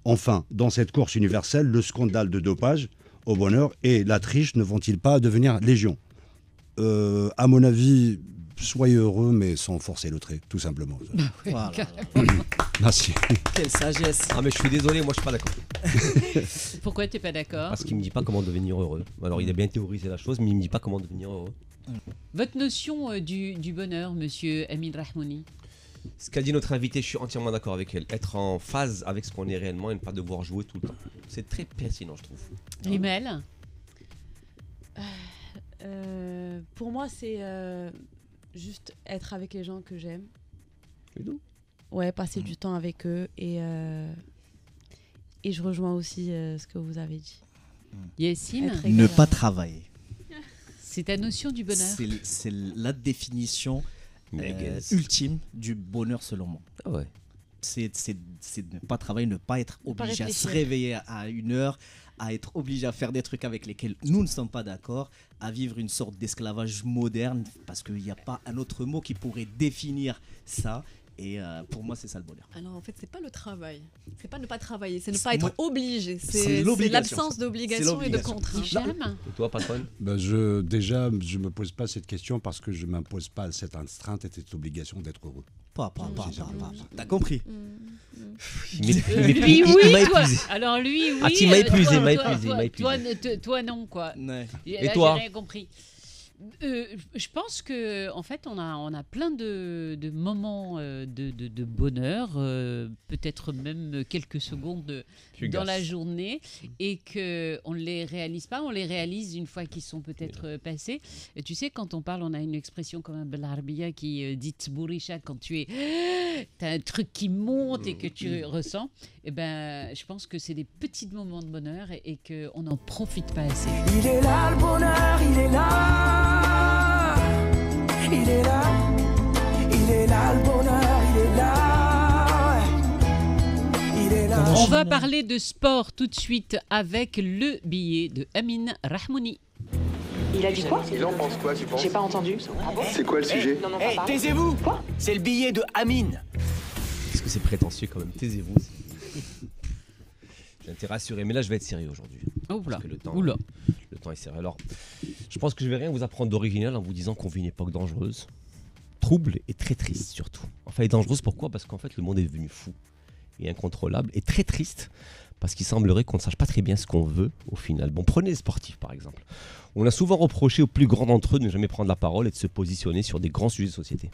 Enfin, dans cette course universelle, le scandale de dopage au bonheur et la triche ne vont-ils pas devenir légion? euh, À mon avis, soyez heureux, mais sans forcer le trait, tout simplement. Bah ouais, voilà. Merci. Quelle sagesse. Ah mais je suis désolé, moi je suis pas d'accord. Pourquoi t'es pas d'accord? Parce qu'il me dit pas comment devenir heureux. Alors il a bien théorisé la chose, mais il me dit pas comment devenir heureux. Votre notion euh, du, du bonheur, monsieur Amine Rahmouni? Ce qu'a dit notre invité, je suis entièrement d'accord avec elle. Être en phase avec ce qu'on est réellement et ne pas devoir jouer tout le temps. C'est très pertinent, je trouve. Rimel ? euh, Pour moi, c'est euh, juste être avec les gens que j'aime. Et donc ? Ouais, passer mmh. du temps avec eux. Et, euh, et je rejoins aussi euh, ce que vous avez dit. Mmh. Yacine ? Ne pas travailler. C'est ta notion du bonheur ? C'est la définition... Euh, ultime du bonheur selon moi. Ah ouais. C'est de ne pas travailler, ne pas être obligé à se réveiller à une heure, à être obligé à faire des trucs avec lesquels nous ne sommes pas d'accord, à vivre une sorte d'esclavage moderne, parce qu'il n'y a pas un autre mot qui pourrait définir ça. Et euh, pour moi, c'est ça le bonheur. Alors en fait, c'est pas le travail. C'est pas ne pas travailler, c'est ne pas être obligé. C'est l'absence d'obligation et de contrainte. Et toi, patronne? Ben je, déjà, je me pose pas cette question parce que je m'impose pas cette astreinte et cette obligation d'être heureux. Pas, pas, pas, pas, pas. T'as compris? Lui, oui, toi. Alors lui, oui. Ah, tu m'as épuisé, m'as épuisé. Toi, non, quoi. Et toi? J'ai rien compris. Euh, je pense que en fait on a on a plein de, de moments euh, de, de, de bonheur, euh, peut-être même quelques secondes Fugace. dans la journée, et que on les réalise pas, on les réalise une fois qu'ils sont peut-être passés. Et tu sais, quand on parle, on a une expression comme un belarabia qui euh, dit tsbourisha, quand tu es t'as un truc qui monte et que tu ressens. Et ben je pense que c'est des petits moments de bonheur et, et que on n'en profite pas assez. Il est là le bonheur, il est là. Il est là, il est là, le bonheur, il est là, il est là. On va parler de sport tout de suite avec le billet de Amine Rahmouni. Il a dit quoi? Il en pense quoi, tu penses? J'ai pas entendu. Ah bon? C'est quoi le sujet? Hey, taisez-vous! Quoi? C'est le billet de Amine. Qu'est-ce que c'est prétentieux quand même, taisez-vous. J'ai intérêt à assurer, mais là je vais être sérieux aujourd'hui. Oh là. Le temps, Oula. Le temps est serré. Alors, je pense que je vais rien vous apprendre d'original en vous disant qu'on vit une époque dangereuse, trouble et très triste surtout. Enfin, elle est dangereuse pourquoi? Parce qu'en fait, le monde est devenu fou et incontrôlable, et très triste parce qu'il semblerait qu'on ne sache pas très bien ce qu'on veut au final. Bon, prenez les sportifs par exemple. On a souvent reproché aux plus grands d'entre eux de ne jamais prendre la parole et de se positionner sur des grands sujets de société,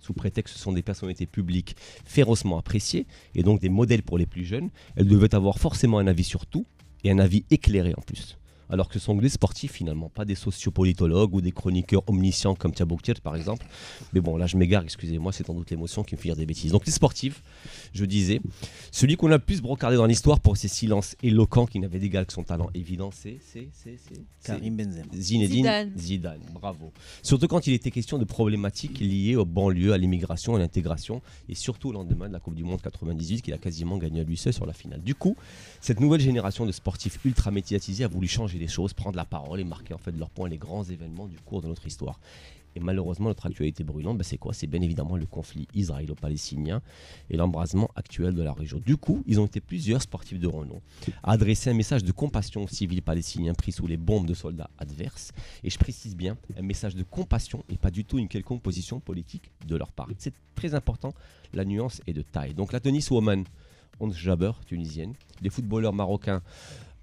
sous prétexte que ce sont des personnalités publiques férocement appréciées et donc des modèles pour les plus jeunes. Elles devaient avoir forcément un avis sur tout, et un avis éclairé en plus. Alors que ce sont des sportifs finalement, pas des sociopolitologues ou des chroniqueurs omniscients comme Tabouktir par exemple. Mais bon, là je m'égare, excusez-moi, c'est sans doute l'émotion qui me fait dire des bêtises. Donc les sportifs, je disais, celui qu'on a le plus brocardé dans l'histoire pour ses silences éloquents qui n'avaient d'égal que son talent évident, c'est Karim Benzema. Zinedine Zidane. Zidane, bravo. Surtout quand il était question de problématiques liées aux banlieues, à l'immigration, à l'intégration, et surtout au lendemain de la Coupe du Monde quatre-vingt-dix-huit qu'il a quasiment gagné à lui seul sur la finale. Du coup, cette nouvelle génération de sportifs ultra médiatisés a voulu changer des choses, prendre la parole et marquer en fait de leur point les grands événements du cours de notre histoire. Et malheureusement, notre actualité brûlante, ben c'est quoi? C'est bien évidemment le conflit israélo-palestinien et l'embrasement actuel de la région. Du coup, ils ont été plusieurs sportifs de renom à adresser un message de compassion aux civils palestiniens pris sous les bombes de soldats adverses. Et je précise bien, un message de compassion et pas du tout une quelconque position politique de leur part. C'est très important, la nuance est de taille. Donc la tenniswoman Ons Jabeur, tunisienne, les footballeurs marocains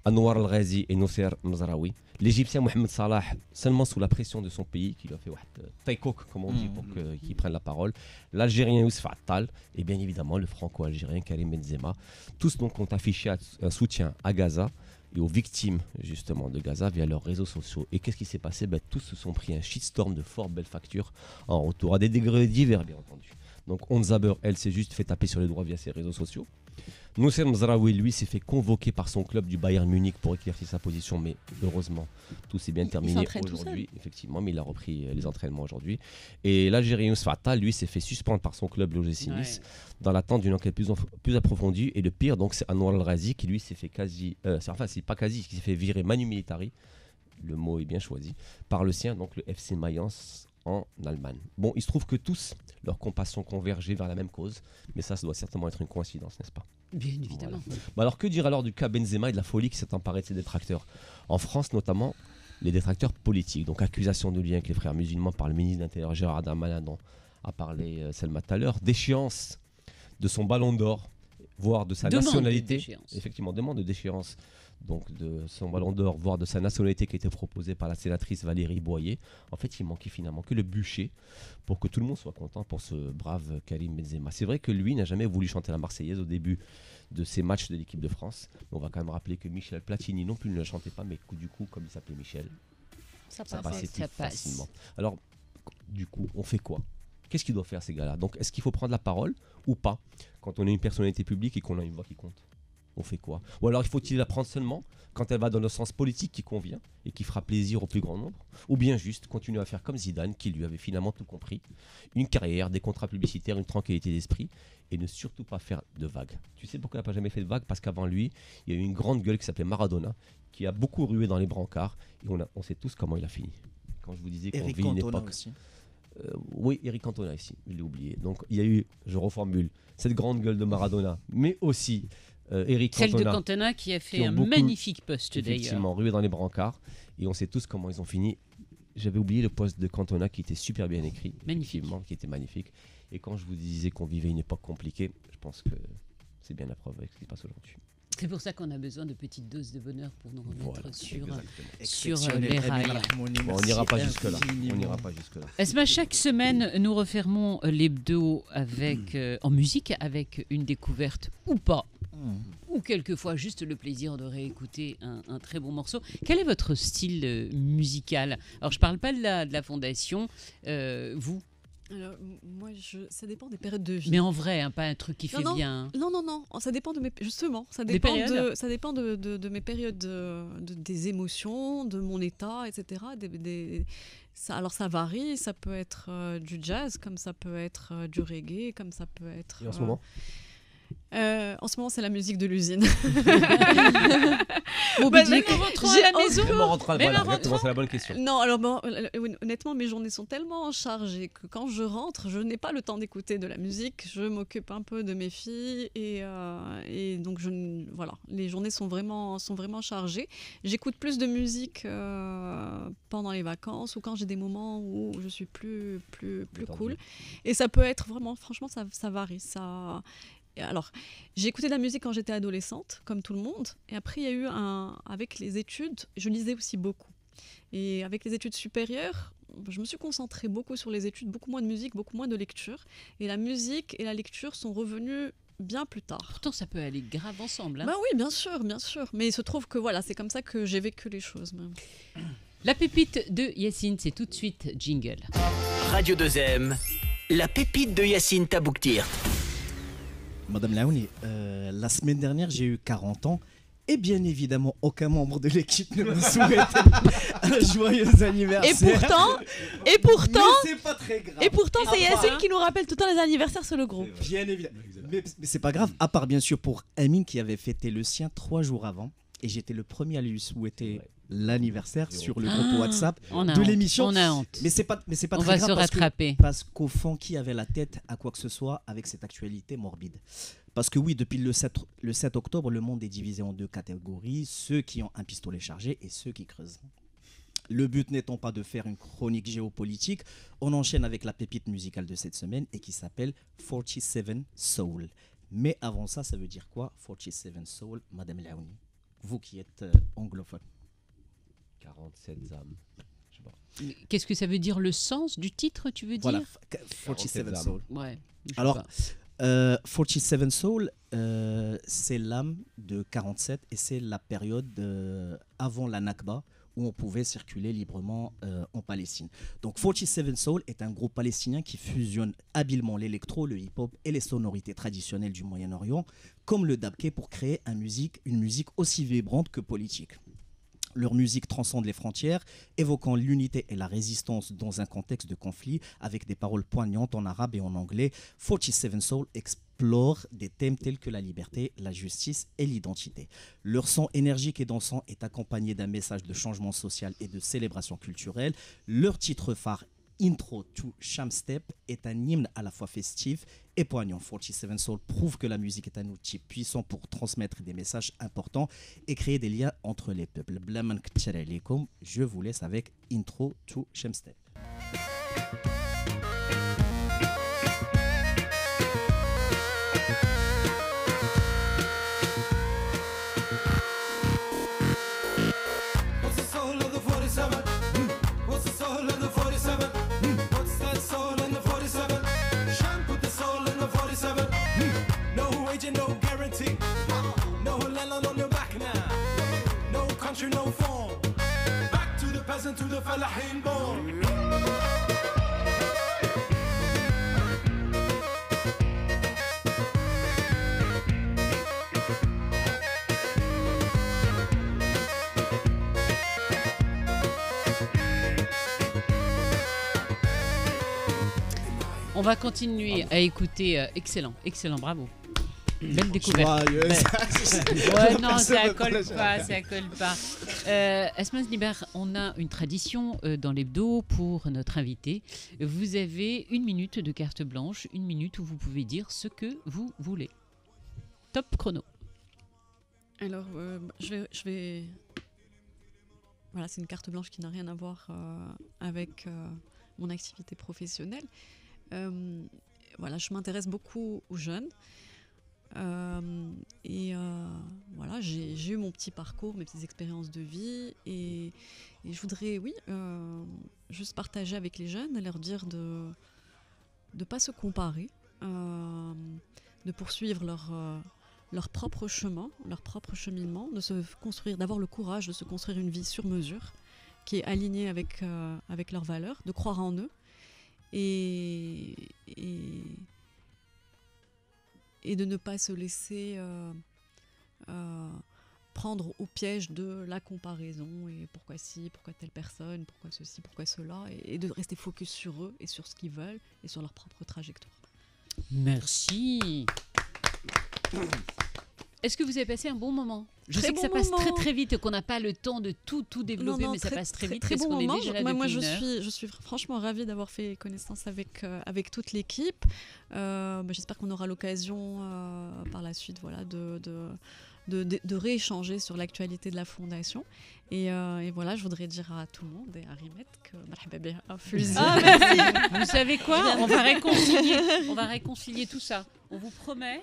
Anwar El Razik et Nosser Mzraoui, l'Égyptien Mohamed Salah, seulement sous la pression de son pays, qui lui a fait un taïkouk, comme on dit, pour qu'il prenne la parole, l'Algérien Youssef Attal et bien évidemment le franco-algérien Karim Benzema. Tous donc ont affiché un soutien à Gaza et aux victimes justement de Gaza via leurs réseaux sociaux. Et qu'est-ce qui s'est passé? Ben, tous se sont pris un shitstorm de fort belle facture en retour, à des degrés divers bien entendu. Donc Ons Jabeur, elle, s'est juste fait taper sur les doigts via ses réseaux sociaux. Nosser Mzraoui, lui, s'est fait convoquer par son club du Bayern Munich pour éclaircir sa position, mais heureusement, tout s'est bien terminé aujourd'hui, effectivement, mais il a repris les entraînements aujourd'hui. Et l'Algérien Youssef Attal, lui, s'est fait suspendre par son club, l'O G C Nice, ouais, dans l'attente d'une enquête plus, plus approfondie. Et le pire, donc, c'est Anwar El Razik qui, lui, s'est fait quasi, euh, enfin, c'est pas quasi, qui s'est fait virer manu militari, le mot est bien choisi, par le sien, donc le F C Mayence en Allemagne. Bon, il se trouve que tous, leurs compassions convergeaient vers la même cause, mais ça, ça doit certainement être une coïncidence, n'est-ce pas? Bien évidemment. Voilà. Bah alors que dire alors du cas Benzema et de la folie qui s'est emparée de ses détracteurs? En France notamment, les détracteurs politiques, donc accusation de lien avec les frères musulmans par le ministre de l'Intérieur Gérald Darmanin dont a parlé euh, Selma tout à l'heure, déchéance de son ballon d'or, voire de sa demande nationalité, de effectivement demande de déchéance donc de son ballon d'or, voire de sa nationalité qui était proposée par la sénatrice Valérie Boyer. En fait, il manquait finalement que le bûcher pour que tout le monde soit content pour ce brave Karim Benzema. C'est vrai que lui n'a jamais voulu chanter la Marseillaise au début de ses matchs de l'équipe de France. On va quand même rappeler que Michel Platini non plus ne la chantait pas, mais du coup, comme il s'appelait Michel, ça, ça passait ça passe. facilement. Alors, du coup, on fait quoi? Qu'est-ce qu'ils doivent faire ces gars-là? Donc, est-ce qu'il faut prendre la parole ou pas quand on est une personnalité publique et qu'on a une voix qui compte? On fait quoi? Ou alors il faut-il la prendre seulement quand elle va dans le sens politique qui convient et qui fera plaisir au plus grand nombre? Ou bien juste continuer à faire comme Zidane qui lui avait finalement tout compris? Une carrière, des contrats publicitaires, une tranquillité d'esprit et ne surtout pas faire de vagues. Tu sais pourquoi il n'a pas jamais fait de vagues? Parce qu'avant lui, il y a eu une grande gueule qui s'appelait Maradona qui a beaucoup rué dans les brancards et on, a, on sait tous comment il a fini. Quand je vous disais qu'on vit une époque... Aussi. Euh, oui, Eric Cantona ici, je l'ai oublié. Donc il y a eu, je reformule, cette grande gueule de Maradona, mais aussi euh, Eric Cantona. Celle de Cantona qui a fait qui un beaucoup, magnifique poste d'ailleurs. Effectivement, rué dans les brancards. Et on sait tous comment ils ont fini. J'avais oublié le poste de Cantona qui était super bien écrit. Magnifique. Qui était magnifique. Et quand je vous disais qu'on vivait une époque compliquée, je pense que c'est bien la preuve avec ce qui se passe aujourd'hui. C'est pour ça qu'on a besoin de petites doses de bonheur pour nous remettre voilà, sur, sur les rails. Bon, on n'ira pas jusque-là. Asmaa, chaque semaine, nous refermons l'hebdo avec, euh, en musique avec une découverte ou pas. Mmh. Ou quelquefois juste le plaisir de réécouter un, un très bon morceau. Quel est votre style musical? Alors, je ne parle pas de la, de la fondation. Euh, vous? Alors, moi, je, ça dépend des périodes de vie. Mais en vrai, hein, pas un truc qui non, fait non, bien. Non, non, non. Ça dépend de mes, justement, ça dépend de, ça dépend de, de, de mes périodes, de, de, des émotions, de mon état, et cetera. Des, des, ça, alors, ça varie. Ça peut être euh, du jazz, comme ça peut être euh, du reggae, comme ça peut être. Et en ce euh, moment. Euh, en ce moment, c'est la musique de l'Uzine. Au bah, même en rentrant à la maison. Même en rentrant, voilà, rentrant... c'est la bonne question. Non, alors bon, honnêtement, mes journées sont tellement chargées que quand je rentre, je n'ai pas le temps d'écouter de la musique. Je m'occupe un peu de mes filles et, euh, et donc je, voilà, les journées sont vraiment, sont vraiment chargées. J'écoute plus de musique euh, pendant les vacances ou quand j'ai des moments où je suis plus, plus, plus cool. Et ça peut être vraiment, franchement, ça, ça varie, ça. Alors, j'ai écouté de la musique quand j'étais adolescente, comme tout le monde. Et après, il y a eu un... Avec les études, je lisais aussi beaucoup. Et avec les études supérieures, je me suis concentrée beaucoup sur les études, beaucoup moins de musique, beaucoup moins de lecture. Et la musique et la lecture sont revenues bien plus tard. Pourtant, ça peut aller grave ensemble. Hein. Bah oui, bien sûr, bien sûr. Mais il se trouve que voilà, c'est comme ça que j'ai vécu les choses. Même. La pépite de Yacine, c'est tout de suite jingle. Radio deux M, la pépite de Yacine Tabouktir. Madame Laouni, euh, la semaine dernière, j'ai eu quarante ans et bien évidemment, aucun membre de l'équipe ne me souhaite un joyeux anniversaire. Et pourtant, et pourtant, c'est pas très grave. Et pourtant, c'est Yacine qui nous rappelle tout le temps les anniversaires sur le groupe. Bien évidemment. Mais, mais c'est pas grave, à part bien sûr pour Amine qui avait fêté le sien trois jours avant et j'étais le premier à lui souhaiter... Ouais. L'anniversaire sur le groupe ah, WhatsApp de l'émission. On a honte. Mais c'est pas, mais c'est pas très grave. On va se rattraper. Parce qu'au fond, qui avait la tête à quoi que ce soit avec cette actualité morbide? Parce que oui, depuis le sept, le sept octobre, le monde est divisé en deux catégories, ceux qui ont un pistolet chargé et ceux qui creusent. Le but n'étant pas de faire une chronique géopolitique, on enchaîne avec la pépite musicale de cette semaine et qui s'appelle quarante-sept Soul. Mais avant ça, ça veut dire quoi quarante-sept Soul, Madame Laouni, vous qui êtes euh, anglophone? quarante-sept âmes. Qu'est-ce que ça veut dire? Le sens du titre, tu veux dire? Voilà, quarante-sept Soul. Ouais, alors, euh, quarante-sept Soul, euh, c'est l'âme de quarante-sept et c'est la période euh, avant la Nakba où on pouvait circuler librement euh, en Palestine. Donc quarante-sept Soul est un groupe palestinien qui fusionne habilement l'électro, le hip-hop et les sonorités traditionnelles du Moyen-Orient, comme le dabke, pour créer un musique, une musique aussi vibrante que politique. Leur musique transcende les frontières, évoquant l'unité et la résistance dans un contexte de conflit, avec des paroles poignantes en arabe et en anglais. quarante-sept Soul explore des thèmes tels que la liberté, la justice et l'identité. Leur son énergique et dansant est accompagné d'un message de changement social et de célébration culturelle. Leur titre phare, Intro to Shamstep, est un hymne à la fois festif et poignant. quarante-sept Soul prouve que la musique est un outil puissant pour transmettre des messages importants et créer des liens entre les peuples. Je vous laisse avec Intro to Shamstep. No form. Back to the peasant, to the falahin born. On va continuer à écouter. Excellent, excellent, bravo. Belle découverte. Ouais, non, ça colle pas, ça colle pas. Euh, Asmaa Zniber, on a une tradition euh, dans l'hebdo pour notre invité. Vous avez une minute de carte blanche, une minute où vous pouvez dire ce que vous voulez. Top chrono. Alors, euh, je, vais, je vais... Voilà, c'est une carte blanche qui n'a rien à voir euh, avec euh, mon activité professionnelle. Euh, voilà, je m'intéresse beaucoup aux jeunes. Euh, et euh, voilà, j'ai eu mon petit parcours, mes petites expériences de vie, et, et je voudrais, oui, euh, juste partager avec les jeunes, leur dire de ne pas se comparer, euh, de poursuivre leur, euh, leur propre chemin, leur propre cheminement, de se construire, d'avoir le courage de se construire une vie sur mesure qui est alignée avec, euh, avec leurs valeurs, de croire en eux et... et et de ne pas se laisser euh, euh, prendre au piège de la comparaison et pourquoi si, pourquoi telle personne, pourquoi ceci, pourquoi cela, et, et de rester focus sur eux et sur ce qu'ils veulent et sur leur propre trajectoire. Merci. Est-ce que vous avez passé un bon moment? Je très sais bon que ça passe moment. très très vite et qu'on n'a pas le temps de tout tout développer, non, non, mais très, ça passe très, très vite. Très, très bon moment. Est déjà là moi, je suis je suis franchement ravie d'avoir fait connaissance avec euh, avec toute l'équipe. Euh, bah, j'espère qu'on aura l'occasion euh, par la suite, voilà, de de, de, de, de rééchanger sur l'actualité de la fondation. Et, euh, et voilà, je voudrais dire à tout le monde et à Rimel que ah, merci. Vous savez quoi? On va réconcilier on va réconcilier tout ça. On vous promet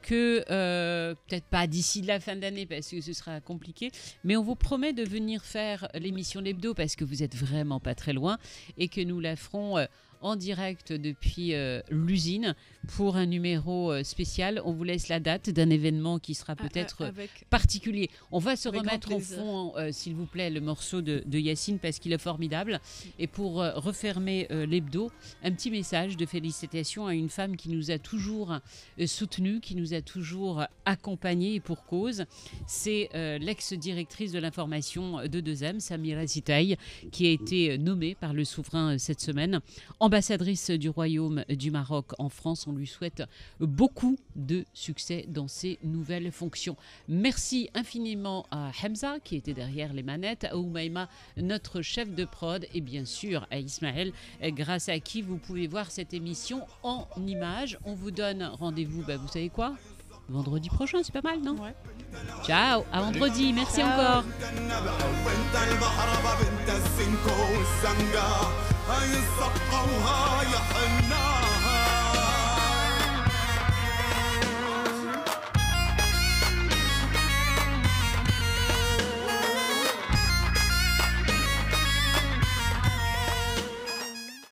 que euh, peut-être pas d'ici la fin d'année parce que ce sera compliqué, mais on vous promet de venir faire l'émission L'Hebdo parce que vous êtes vraiment pas très loin et que nous la ferons euh, en direct depuis euh, l'usine pour un numéro euh, spécial. On vous laisse la date d'un événement qui sera peut-être avec... particulier. On va se avec remettre au fond, euh, s'il vous plaît, le morceau de, de Yacine parce qu'il est formidable. Et pour euh, refermer euh, l'hebdo, un petit message de félicitations à une femme qui nous a toujours euh, soutenus, qui nous a toujours accompagnés et pour cause. C'est euh, l'ex-directrice de l'information de deux M, Samira Zitaï, qui a été nommée par le souverain euh, cette semaine en ambassadrice du Royaume du Maroc en France. On lui souhaite beaucoup de succès dans ses nouvelles fonctions. Merci infiniment à Hamza qui était derrière les manettes, à Oumaïma, notre chef de prod, et bien sûr à Ismaël, grâce à qui vous pouvez voir cette émission en images. On vous donne rendez-vous, bah vous savez quoi? Vendredi prochain, c'est pas mal, non? Ouais. Ciao, à vendredi, merci Ciao. encore. هاي الصفقة وهاي حنا